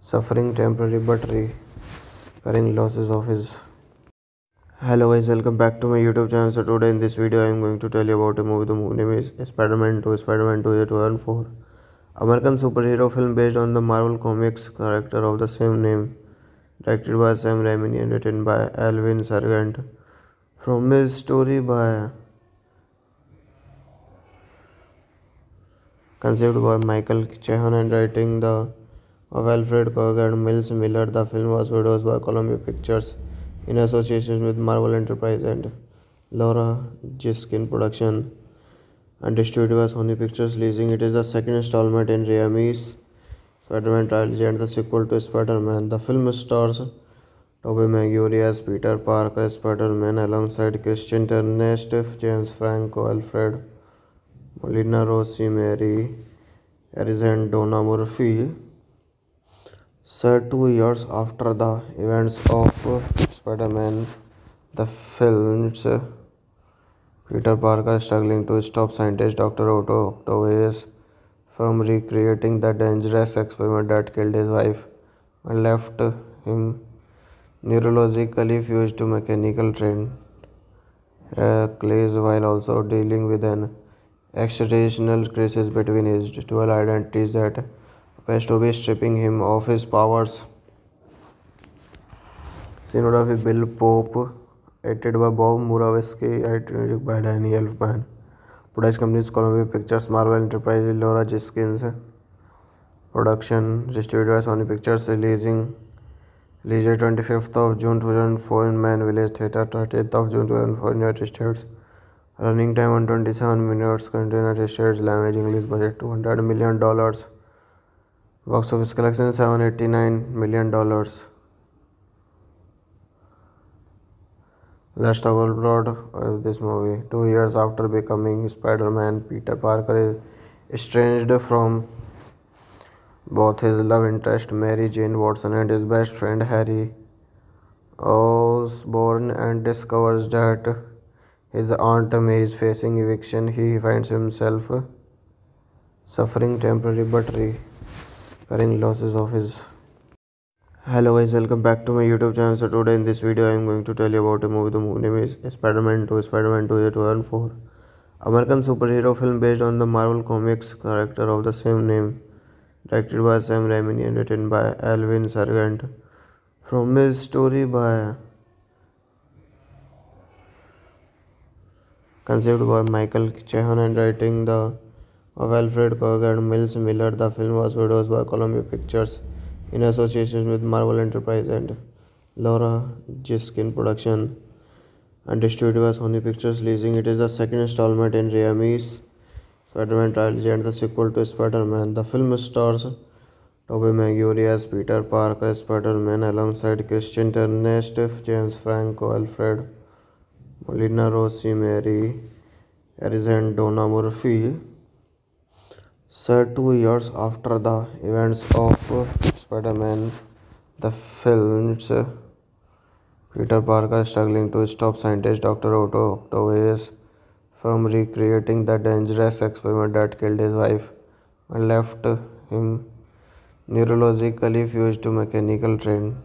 suffering temporary but recurring losses of his. Hello guys, welcome back to my YouTube channel. So today in this video I am going to tell you about a movie. The movie name is Spider-Man 2. Spider-Man 2 is a 2004 American superhero film based on the Marvel Comics character of the same name, directed by Sam Raimi and written by Alvin Sargent, from his story by conceived by Michael Chabon and writing the of Alfred Gough and Miles Millar. The film was produced by Columbia Pictures in association with Marvel Enterprise and Laura Ziskin Production, and distributed by Sony Pictures Leasing. It is the second installment in Raimi's Spider-Man trilogy and the sequel to Spider-Man. The film stars Tobey Maguire as Peter Parker, Spider-Man, alongside Kirsten Dunst, James Franco, Alfred Molina, Rosemary Harris, and Donna Murphy. Set 2 years after the events of Spider-Man, the films Peter Parker struggling to stop scientist Dr. Otto Octavius from recreating the dangerous experiment that killed his wife and left him neurologically fused to mechanical train clays, while also dealing with an existential crisis between his dual identities that appears to be stripping him of his powers. Cinematography Bill Pope, edited by Bob Murawski, music by Danny Elfman. Production company is Columbia Pictures, Marvel Enterprise, Laura Ziskin's Production, distributed by Sony Pictures, released 25th of June 2004 in Mann Village Theatre, 30th of June 2004 in United States. Running time 127 minutes, country United States, language English, budget $200 million. Box office collection $789 million. Let's talk about of this movie. 2 years after becoming Spider-Man, Peter Parker is estranged from both his love interest Mary Jane Watson and his best friend Harry Osborn, and discovers that his Aunt May is facing eviction. He finds himself suffering temporary but recurring losses of his. Hello guys, welcome back to my YouTube channel. So today in this video I am going to tell you about a movie. The movie name is Spider-Man 2. Spider-Man 2 is a 2004 American superhero film based on the Marvel Comics character of the same name, directed by Sam Raimi and written by Alvin Sargent, from his story by conceived by Michael Chabon and writing the of Alfred Gough and Miles Millar. The film was produced by Columbia Pictures in association with Marvel Enterprise and Laura Ziskin Production, and distributed by Sony Pictures Leasing. It is the second installment in Raimi's Spider-Man trilogy and the sequel to Spider-Man. The film stars Tobey Maguire as Peter Parker, Spider-Man, alongside Kirsten Dunst, James Franco, Alfred Molina, Rosemary Harris, and Donna Murphy. Set 2 years after the events of Spider-Man, the films Peter Parker struggling to stop scientist Dr. Otto Octavius from recreating the dangerous experiment that killed his wife and left him neurologically fused to mechanical train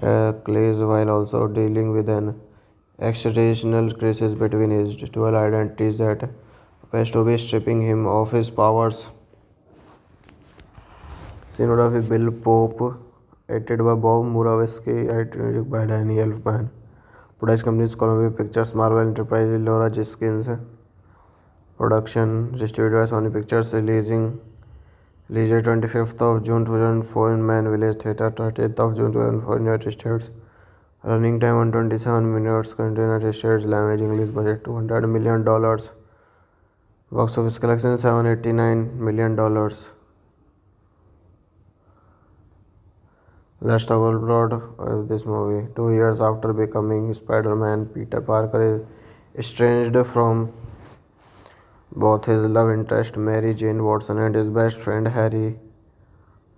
clays, while also dealing with an existential crisis between his dual identities that appears to be stripping him of his powers. Cinematography Bill Pope, edited by Bob Murawski, music by Danny Elfman. Production company is Columbia Pictures, Marvel Enterprise, Laura Ziskin's Production, distributed by Sony Pictures, released 25th of June 2004 in Mann Village Theatre, 30th of June 2004 in United States. Running time 127 minutes, country United States, language English, budget $200 million. Box office collection $789 million. Let's talk about this movie. 2 years after becoming Spider-Man, Peter Parker is estranged from both his love interest Mary Jane Watson and his best friend Harry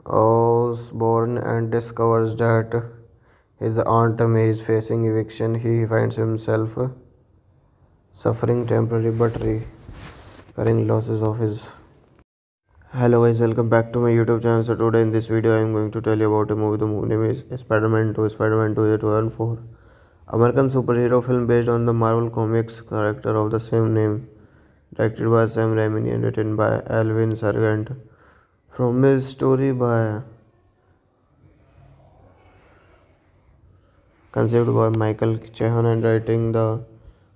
Osborn, and discovers that his Aunt May is facing eviction. He finds himself suffering temporary but recurring losses of his. Hello guys, welcome back to my YouTube channel. So today in this video I am going to tell you about a movie. The movie name is Spider-Man 2. Spider-Man 2 is a 2004 American superhero film based on the Marvel Comics character of the same name, directed by Sam Raimi and written by Alvin Sargent. From his story by conceived by Michael Chabon and writing the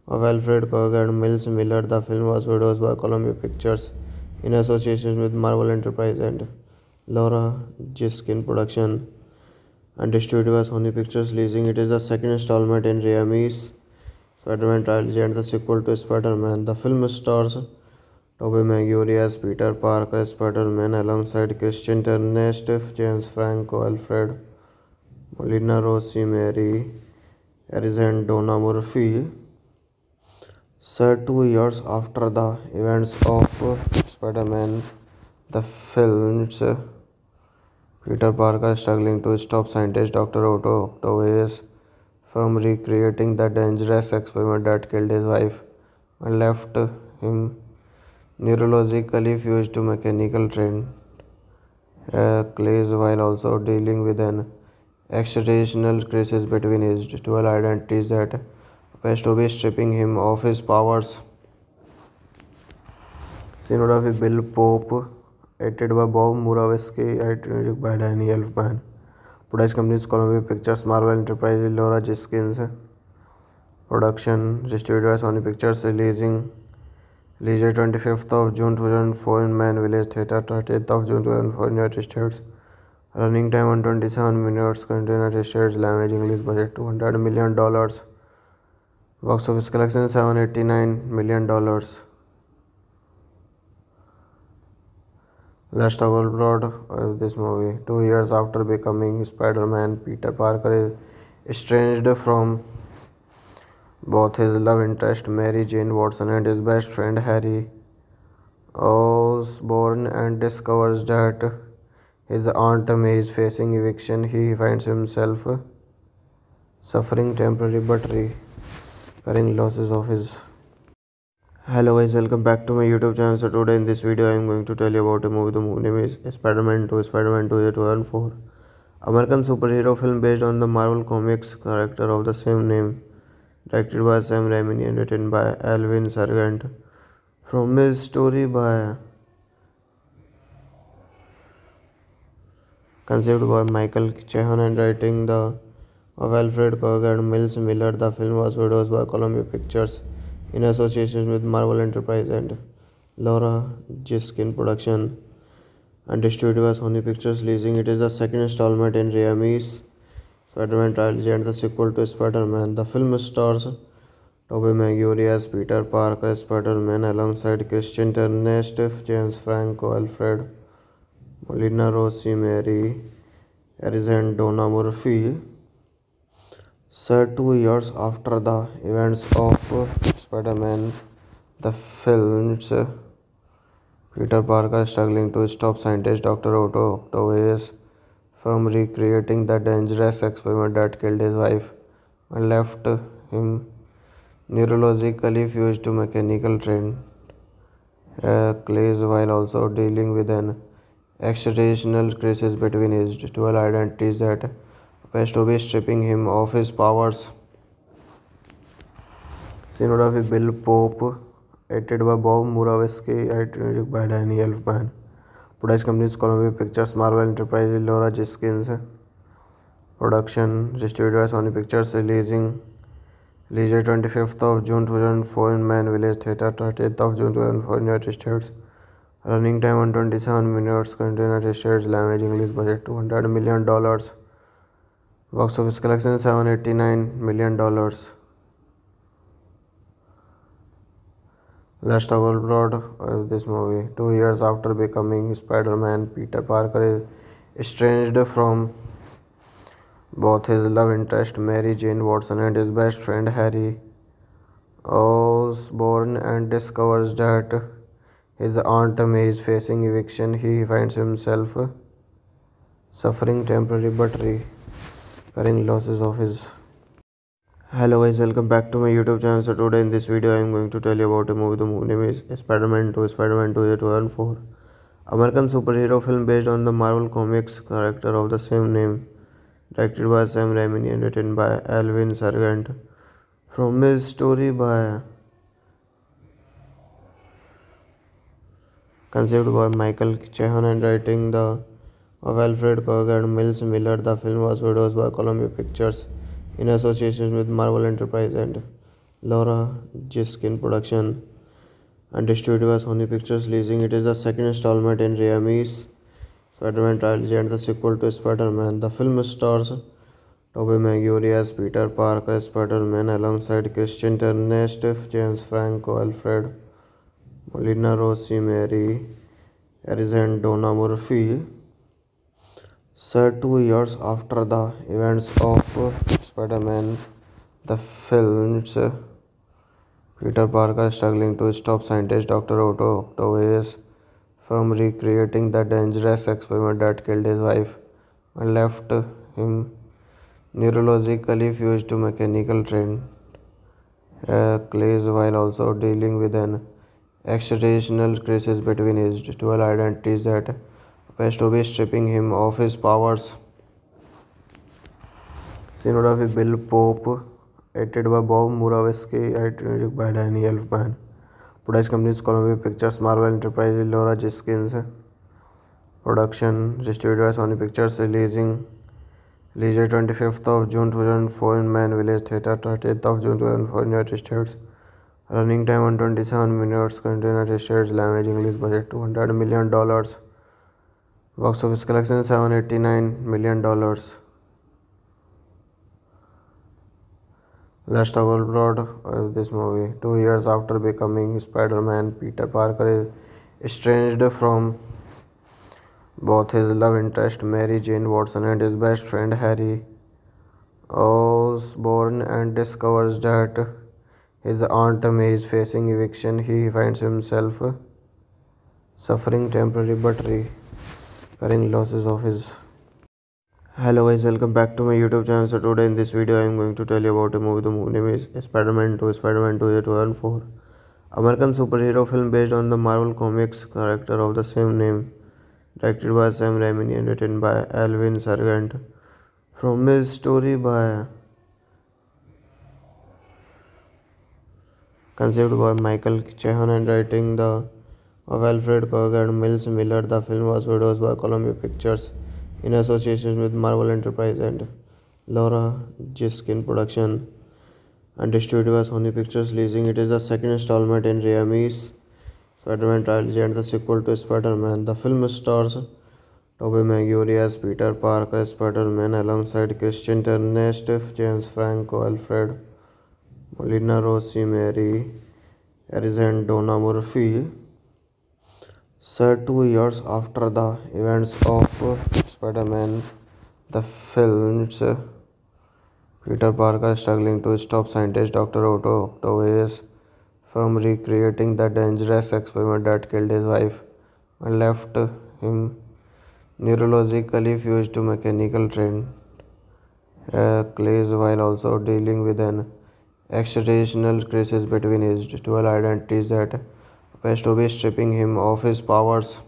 of Alfred Gough and Miles Millar, the film was produced by Columbia Pictures in association with Marvel Enterprise and Laura Ziskin production, and distributed by Sony Pictures Leasing. It is the second installment in Raimi's Spider-Man trilogy and the sequel to Spider-Man. The film stars Tobey Maguire as Peter Parker, Spider-Man, alongside Kirsten Dunst, James Franco, Alfred Molina, Rosemary Harris, and Donna Murphy. Set 2 years after the events of Spider-Man, the films Peter Parker struggling to stop scientist Dr. Otto Octavius from recreating the dangerous experiment that killed his wife and left him neurologically fused to mechanical train clays, while also dealing with an existential crisis between his dual identities that appears to be stripping him of his powers. Cinematography Bill Pope, edited by Bob Murawski, music by Danny Elfman. Production companies Columbia Pictures, Marvel Enterprise, Laura Ziskin's production, distributed by Sony Pictures, released 25th of June 2004 in Mann Village Theatre, 30th of June 2004 in United States. Running time 127 minutes. Country United States. Language English. Budget $200 million. Box office collection $789 million. Let's talk about this movie. 2 years after becoming Spider-Man, Peter Parker is estranged from both his love interest Mary Jane Watson and his best friend Harry Osborn, and discovers that his Aunt May is facing eviction. He finds himself suffering temporary but recurring losses of his. Hello guys, welcome back to my YouTube channel. So today in this video I am going to tell you about a movie. The movie name is Spider-Man 2. Spider-Man 2 is a 2004 American superhero film based on the Marvel Comics character of the same name, directed by Sam Raimi and written by Alvin Sargent. From his story by conceived by Michael Chabon and writing the of Alfred Gough and Miles Millar, the film was produced by Columbia Pictures in association with Marvel Enterprise and Laura Ziskin production, and distributed by Sony Pictures Leasing. It is the second installment in Raimi's Spider-Man trilogy and the sequel to Spider-Man. The film stars Tobey Maguire as Peter Parker, Spider-Man, alongside Kirsten Dunst, James Franco, Alfred Molina, Rosemary Harris, and Donna Murphy. Set 2 years after the events of Spider-Man, the films Peter Parker struggling to stop scientist Dr. Otto Octavius from recreating the dangerous experiment that killed his wife and left him neurologically fused to mechanical train clays, while also dealing with an existential crisis between his dual identities that appears to be stripping him of his powers. Cinematography Bill Pope, edited by Bob Murawski, music by Danny Elfman. Production companies Columbia Pictures, Marvel Enterprise, Laura Ziskin's production, distributed by Sony Pictures, released 25th of June 2004 in Mann Village Theatre, 30th of June 2004 in United States. Running time 127 minutes. Country United States. Language English. Budget $200 million. Box office collection $789 million. Let's talk about this movie. 2 years after becoming Spider-Man, Peter Parker is estranged from both his love interest Mary Jane Watson and his best friend Harry Osborn, and discovers that his aunt May is facing eviction. He finds himself suffering temporary but recurring losses of his. Hello guys, welcome back to my YouTube channel. So today in this video I am going to tell you about a movie. The movie name is Spider-Man 2. Spider-Man 2 is a 2004 American superhero film based on the Marvel Comics character of the same name, directed by Sam Raimi and written by Alvin Sargent, from his story by conceived by Michael Chabon and writing the of Alfred Gough and Miles Millar. The film was produced by Columbia Pictures in association with Marvel Enterprise and Laura Ziskin production, and distributed by Sony Pictures. Leasing it is the second installment in Raimi's Spider-Man trilogy and the sequel to Spider-Man. The film stars Tobey Maguire as Peter Parker, Spider-Man, alongside Kirsten Dunst, James Franco, Alfred Molina, Rosemary Harris, and Donna Murphy. Set 2 years after the events of Spider-Man, the film's Peter Parker struggling to stop scientist Dr. Otto Octavius from recreating the dangerous experiment that killed his wife and left him neurologically fused to mechanical train clays, while also dealing with an existential crisis between his dual identities that appears to be stripping him of his powers. Cinematography Bill Pope, edited by Bob Murawski, music by Danny Elfman. Production companies Columbia Pictures, Marvel Enterprise, Laura Ziskin production, distributed by Sony Pictures. Released 25th of June 2004 in Mann Village Theatre, 30th of June 2004 in United States. Running time 127 minutes. Country United States. Language English. Budget $200 million. Box office collection $789 million. Let's talk about this movie. 2 years after becoming Spider-Man, Peter Parker is estranged from both his love interest Mary Jane Watson and his best friend Harry Osborn, and discovers that his aunt May is facing eviction. He finds himself suffering temporary but recurring losses of his. Hello guys, welcome back to my YouTube channel. So today in this video I am going to tell you about a movie. The movie name is Spider-Man 2. Spider-Man 2 is a 2004 American superhero film based on the Marvel Comics character of the same name, directed by Sam Raimi and written by Alvin Sargent, from his story by conceived by Michael Chabon and writing the of Alfred Gough and Miles Millar. The film was produced by Columbia Pictures in association with Marvel Enterprise and Laura Ziskin production, and distributed by Sony Pictures. Leasing it is the second installment in Raimi's Spider-Man trilogy and the sequel to Spider-Man. The film stars Tobey Maguire as Peter Parker, Spider-Man, alongside Kirsten Dunst, James Franco, Alfred Molina, Rosemary Harris, and Donna Murphy. Set 2 years after the events of Spider-Man, the film's Peter Parker struggling to stop scientist Dr. Otto Octavius from recreating the dangerous experiment that killed his wife and left him neurologically fused to mechanical train clays, while also dealing with an existential crisis between his dual identities that appears to be stripping him of his powers.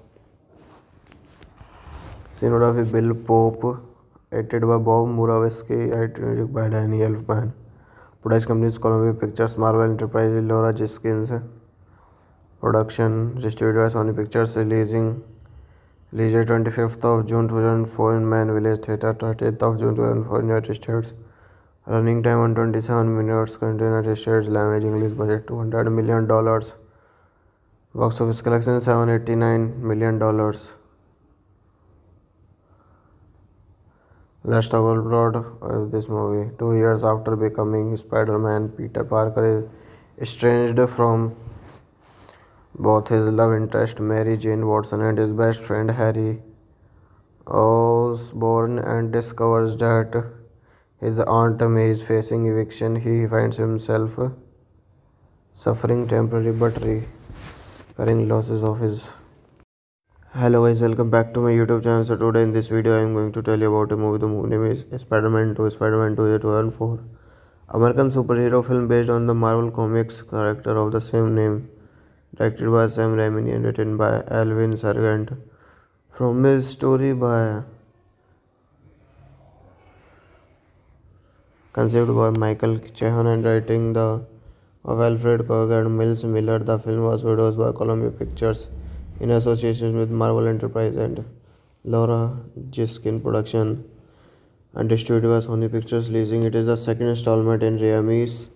Cinematography Bill Pope, edited by Bob Murawski, music by Danny Elfman. Production companies Columbia Pictures, Marvel Enterprise, Laura Ziskin production, distributed by Sony Pictures. Released 25th of June 2004 in Mann Village Theatre, 30th of June 2004 in United States. Running time 127 minutes. Country United States. Language English. Budget $200 million. Box office collection $789 million. Let's talk about this movie. 2 years after becoming Spider-Man, Peter Parker is estranged from both his love interest Mary Jane Watson and his best friend Harry Osborn, and discovers that His aunt May is facing eviction. He finds himself suffering temporary but recurring losses of his. Hello guys, welcome back to my YouTube channel. So today in this video I am going to tell you about a movie. The movie name is Spider-Man 2. Spider-Man 2 is a 2004 American superhero film based on the Marvel Comics character of the same name, directed by Sam Raimi and written by Alvin Sargent, from his story by conceived by Michael Chabon and writing the of Alfred Gough and Miles Millar. The film was produced by Columbia Pictures in association with Marvel Enterprise and Laura Ziskin production, and distributed by Sony Pictures. Leasing it is the second installment in Raimi's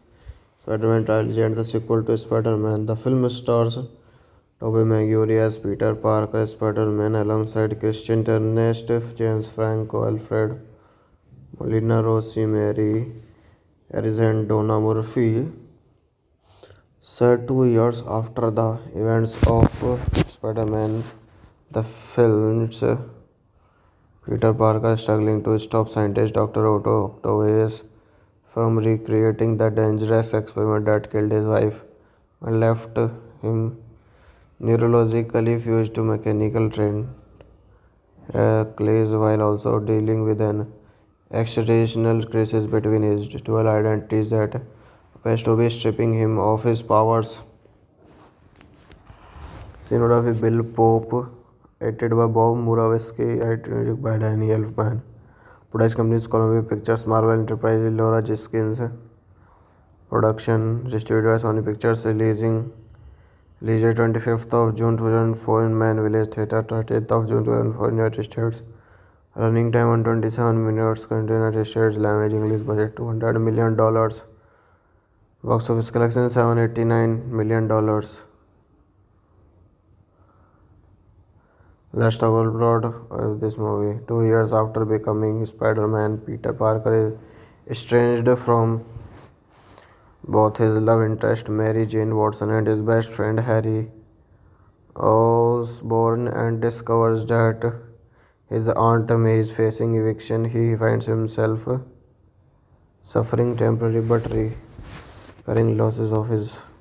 Spider-Man trilogy and the sequel to Spider-Man. The film stars Tobey Maguire as Peter Parker, Spider-Man, alongside Kirsten Dunst, James Franco, Alfred Molina, Rosemary Harris, and Donna Murphy. Set 2 years after the events of Spider-Man, the film's Peter Parker struggling to stop scientist Dr. Otto Octavius from recreating the dangerous experiment that killed his wife and left him neurologically fused to mechanical train clays, while also dealing with an existential crisis between his dual identities that appears to be stripping him of his powers. Cinematography Bill Pope, edited by Bob Murawski, music by Danny Elfman. Production companies Columbia Pictures, Marvel Enterprise, Laura Ziskin's production, distributed by Sony Pictures. Released 25th of June 2004 in Mann Village Theatre, 30th of June 2004 in United States. Running time 127 minutes. Country United States. Language English. Budget $200 million. Box office collection $789 million. Let's talk about this movie. 2 years after becoming Spider-Man, Peter Parker is estranged from both his love interest Mary Jane Watson and his best friend Harry Osborn, and discovers that his aunt May is facing eviction. He finds himself suffering temporary but recurring losses of his.